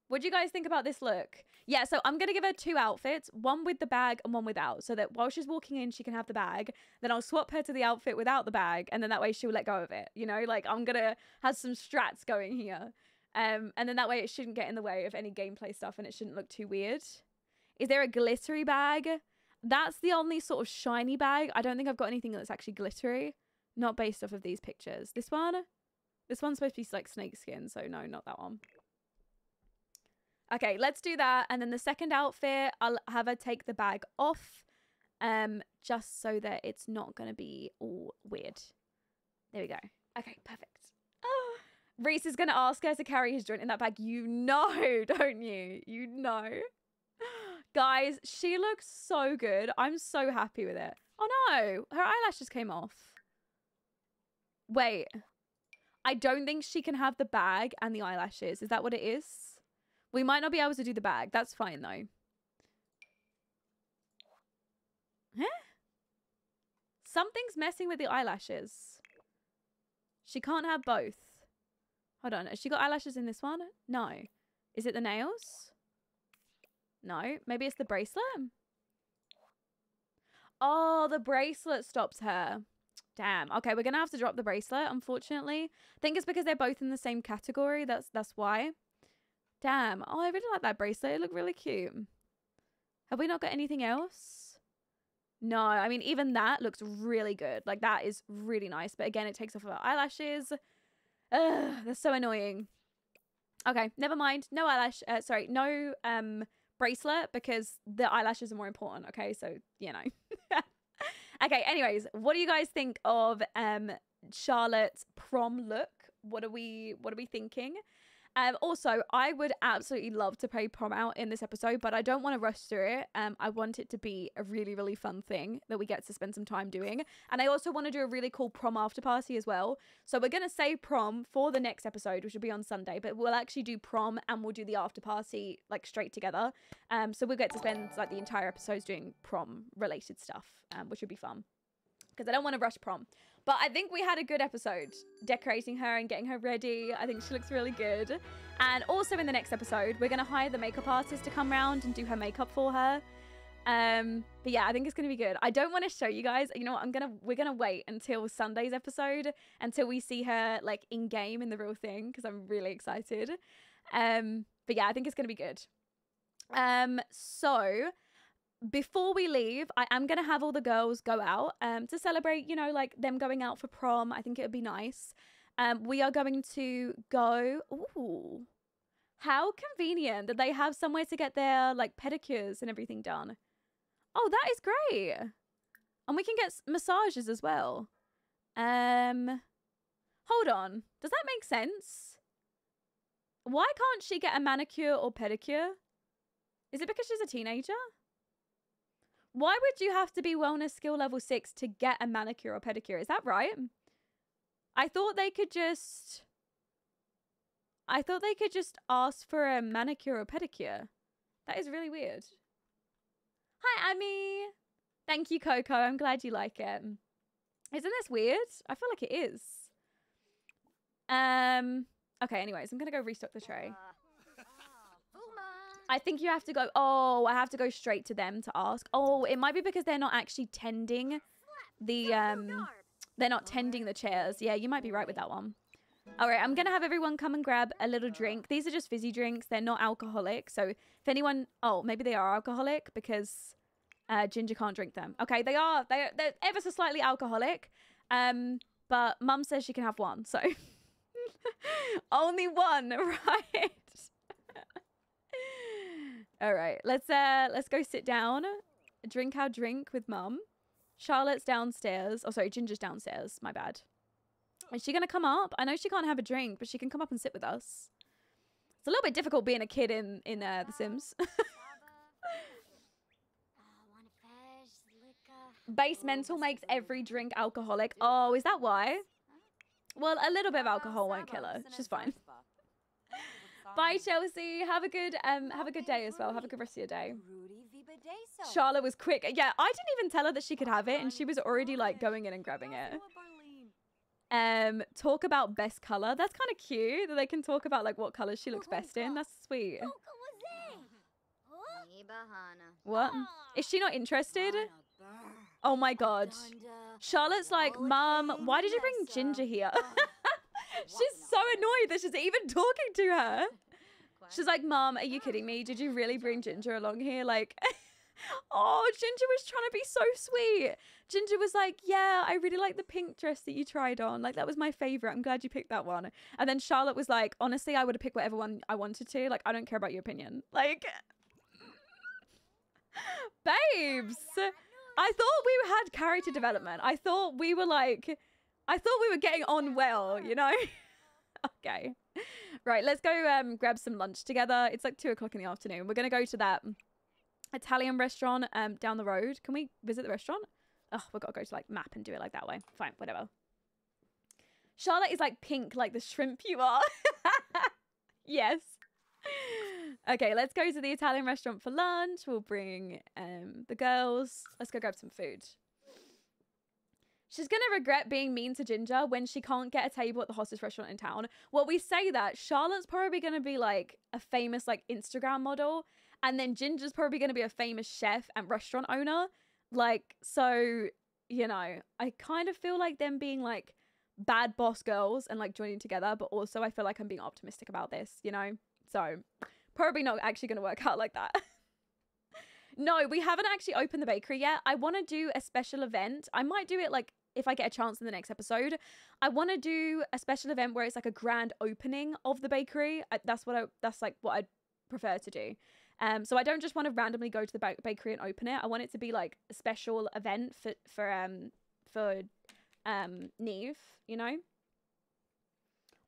What do you guys think about this look? Yeah, so I'm going to give her two outfits, one with the bag and one without, so that while she's walking in, she can have the bag. Then I'll swap her to the outfit without the bag, and then that way she'll let go of it. You know, like I'm going to have some strats going here. And then that way it shouldn't get in the way of any gameplay stuff and it shouldn't look too weird. Is there a glittery bag? That's the only sort of shiny bag. I don't think I've got anything that's actually glittery, not based off of these pictures. This one? This one's supposed to be like snakeskin, so no, not that one. Okay, let's do that. And then the second outfit, I'll have her take the bag off just so that it's not going to be all weird. There we go. Okay, perfect. Oh, Rhys is going to ask her to carry his joint in that bag. You know, don't you? You know. Guys, she looks so good. I'm so happy with it. Oh, no. Her eyelashes came off. Wait. I don't think she can have the bag and the eyelashes. Is that what it is? We might not be able to do the bag. That's fine, though. Huh? Something's messing with the eyelashes. She can't have both. Hold on. Has she got eyelashes in this one? No. Is it the nails? No. Maybe it's the bracelet? Oh, the bracelet stops her. Damn. Okay, we're going to have to drop the bracelet, unfortunately. I think it's because they're both in the same category. That's why. Damn. Oh, I really like that bracelet. It looked really cute. Have we not got anything else? No. I mean, even that looks really good. Like, that is really nice. But again, it takes off of our eyelashes. Ugh, that's so annoying. Okay, never mind. No eyelash. Sorry, no bracelet, because the eyelashes are more important. Okay, so you know. Okay, anyways, what do you guys think of Charlotte's prom look? What are we thinking? Also, I would absolutely love to play prom out in this episode, but I don't want to rush through it. I want it to be a really, really fun thing that we get to spend some time doing. And I also want to do a really cool prom after party as well. So we're going to save prom for the next episode, which will be on Sunday, but we'll actually do prom and we'll do the after party like straight together. So we'll get to spend like the entire episodes doing prom related stuff, which would be fun, because I don't want to rush prom. But I think we had a good episode decorating her and getting her ready. I think she looks really good. And also in the next episode, we're going to hire the makeup artist to come round and do her makeup for her. But yeah, I think it's going to be good. I don't want to show you guys. You know what? We're going to wait until Sunday's episode until we see her like in game in the real thing, because I'm really excited. But yeah, I think it's going to be good. So before we leave, I am going to have all the girls go out to celebrate, you know, like them going out for prom. I think it would be nice. We are going to go. Ooh, how convenient that they have somewhere to get their like pedicures and everything done. Oh, that is great. And we can get massages as well. Hold on. Does that make sense? Why can't she get a manicure or pedicure? Is it because she's a teenager? Why would you have to be wellness skill level 6 to get a manicure or pedicure? Is that right? I thought they could just ask for a manicure or pedicure. That is really weird. Hi, Amy. Thank you, Coco. I'm glad you like it. Isn't this weird? I feel like it is. Okay, anyways, I'm going to go restock the tray. I think you have to go, oh, I have to go straight to them to ask. Oh, it might be because they're not actually tending the, they're not tending the chairs. Yeah, you might be right with that one. All right, I'm going to have everyone come and grab a little drink. These are just fizzy drinks. They're not alcoholic. So if anyone, oh, maybe they are alcoholic because Ginger can't drink them. Okay, they're ever so slightly alcoholic. But Mum says she can have one. So only one, right? All right, let's go sit down, drink our drink with Mum. Charlotte's downstairs. Oh, sorry, Ginger's downstairs. My bad. Is she gonna come up? I know she can't have a drink, but she can come up and sit with us. It's a little bit difficult being a kid in The Sims. Basemental makes every drink alcoholic. Oh, is that why? Well, a little bit of alcohol won't kill her. She's fine. Bye, Chelsea. Have a good day as well. Have a good rest of your day. Charlotte was quick. Yeah, I didn't even tell her that she could have it, and she was already like going in and grabbing it. Talk about best color. That's kind of cute that they can talk about like what color she looks best in. That's sweet. What? Is she not interested? Oh my God. Charlotte's like, Mum, why did you bring Ginger here? She's so annoyed that she's even talking to her. She's like, Mum, are you kidding me? Did you really bring Ginger along here? Like, oh, Ginger was trying to be so sweet. Ginger was like, yeah, I really like the pink dress that you tried on. Like, that was my favorite. I'm glad you picked that one. And then Charlotte was like, honestly, I would have picked whatever one I wanted to. Like, I don't care about your opinion. Like, babes, I thought we had character development. I thought we were getting on well, you know? Okay. Right, let's go grab some lunch together. It's like 2 o'clock in the afternoon. We're going to go to that Italian restaurant down the road. Can we visit the restaurant? Oh, we've got to go to like map and do it like that way. Fine, whatever. Charlotte is like pink like the shrimp you are. Yes. Okay, let's go to the Italian restaurant for lunch. We'll bring the girls. Let's go grab some food. She's going to regret being mean to Ginger when she can't get a table at the hottest restaurant in town. Well, we say that Charlotte's probably going to be like a famous like Instagram model. And then Ginger's probably going to be a famous chef and restaurant owner. Like, so, you know, I kind of feel like them being like bad boss girls and like joining together. But also I feel like I'm being optimistic about this, you know, so probably not actually going to work out like that. No, we haven't actually opened the bakery yet. I want to do a special event. I might do it like if I get a chance in the next episode. I want to do a special event where it's like a grand opening of the bakery. That's like what I'd prefer to do. So I don't just want to randomly go to the bakery and open it. I want it to be like a special event for Niamh, you know?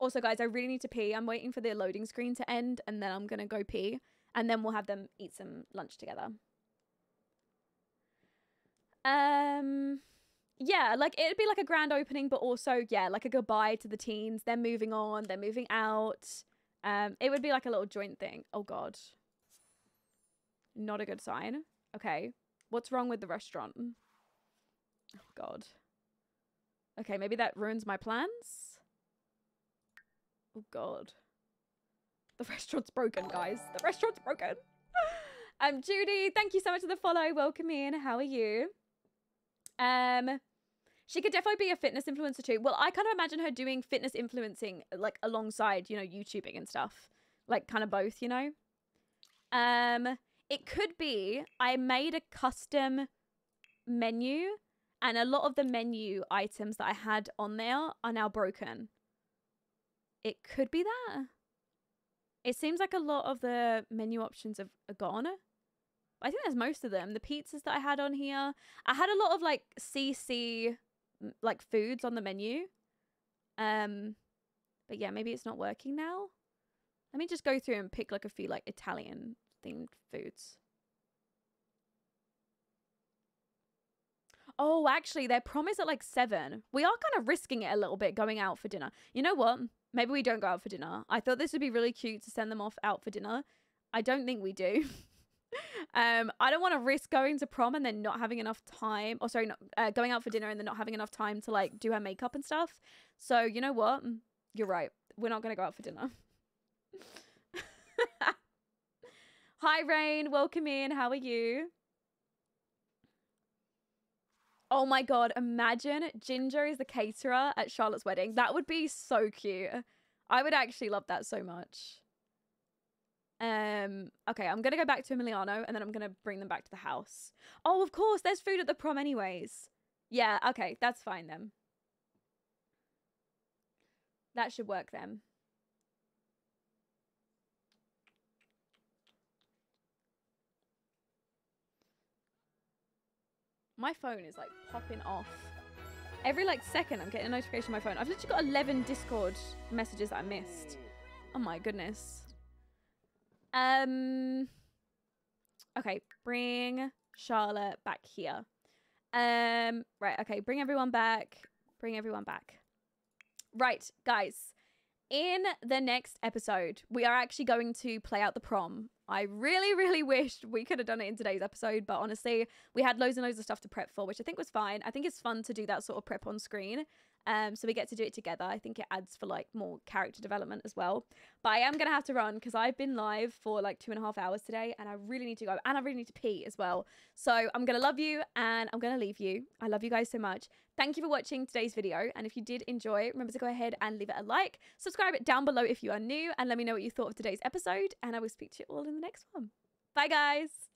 Also, guys, I really need to pee. I'm waiting for the loading screen to end and then I'm going to go pee. And then we'll have them eat some lunch together. Yeah, like it'd be like a grand opening, but also, yeah, like a goodbye to the teens. They're moving on. They're moving out. It would be like a little joint thing. Oh, God. Not a good sign. Okay. What's wrong with the restaurant? Oh, God. Okay, maybe that ruins my plans. Oh, God. The restaurant's broken, guys. The restaurant's broken. Judy, thank you so much for the follow. Welcome in. How are you? She could definitely be a fitness influencer too. Well, I kind of imagine her doing fitness influencing like alongside, you know, YouTubing and stuff. Like kind of both, you know? It could be I made a custom menu and a lot of the menu items that I had on there are now broken. It could be that. It seems like a lot of the menu options are gone. I think that's most of them. The pizzas that I had on here. I had a lot of like CC like foods on the menu. But yeah, maybe it's not working now. Let me just go through and pick like a few like Italian themed foods. Oh, actually, their prom is at like 7. We are kind of risking it a little bit going out for dinner. You know what? Maybe we don't go out for dinner. I thought this would be really cute to send them off out for dinner. I don't think we do. I don't want to risk going to prom and then not having enough time. Or sorry, going out for dinner and then not having enough time to like do her makeup and stuff. So you know what? You're right. We're not going to go out for dinner. Hi, Rain. Welcome in. How are you? Oh my God, imagine Ginger is the caterer at Charlotte's wedding. That would be so cute. I would actually love that so much. Okay, I'm going to go back to Emiliano and then I'm going to bring them back to the house. Oh, of course, there's food at the prom anyways. Yeah, okay, that's fine then. That should work then. My phone is like popping off. Every like second I'm getting a notification on my phone. I've literally got 11 Discord messages that I missed. Oh my goodness. Okay, bring Charlotte back here. Right, okay, bring everyone back. Bring everyone back. Right, guys. In the next episode, we are actually going to play out the prom. I really, really wished we could have done it in today's episode, but honestly, we had loads and loads of stuff to prep for, which I think was fine. I think it's fun to do that sort of prep on screen. So we get to do it together. I think it adds for like more character development as well. But I am going to have to run because I've been live for like 2.5 hours today and I really need to go and I really need to pee as well. So I'm going to love you and I'm going to leave you. I love you guys so much. Thank you for watching today's video. And if you did enjoy, remember to go ahead and leave it a like. Subscribe down below if you are new and let me know what you thought of today's episode. And I will speak to you all in the next one. Bye guys.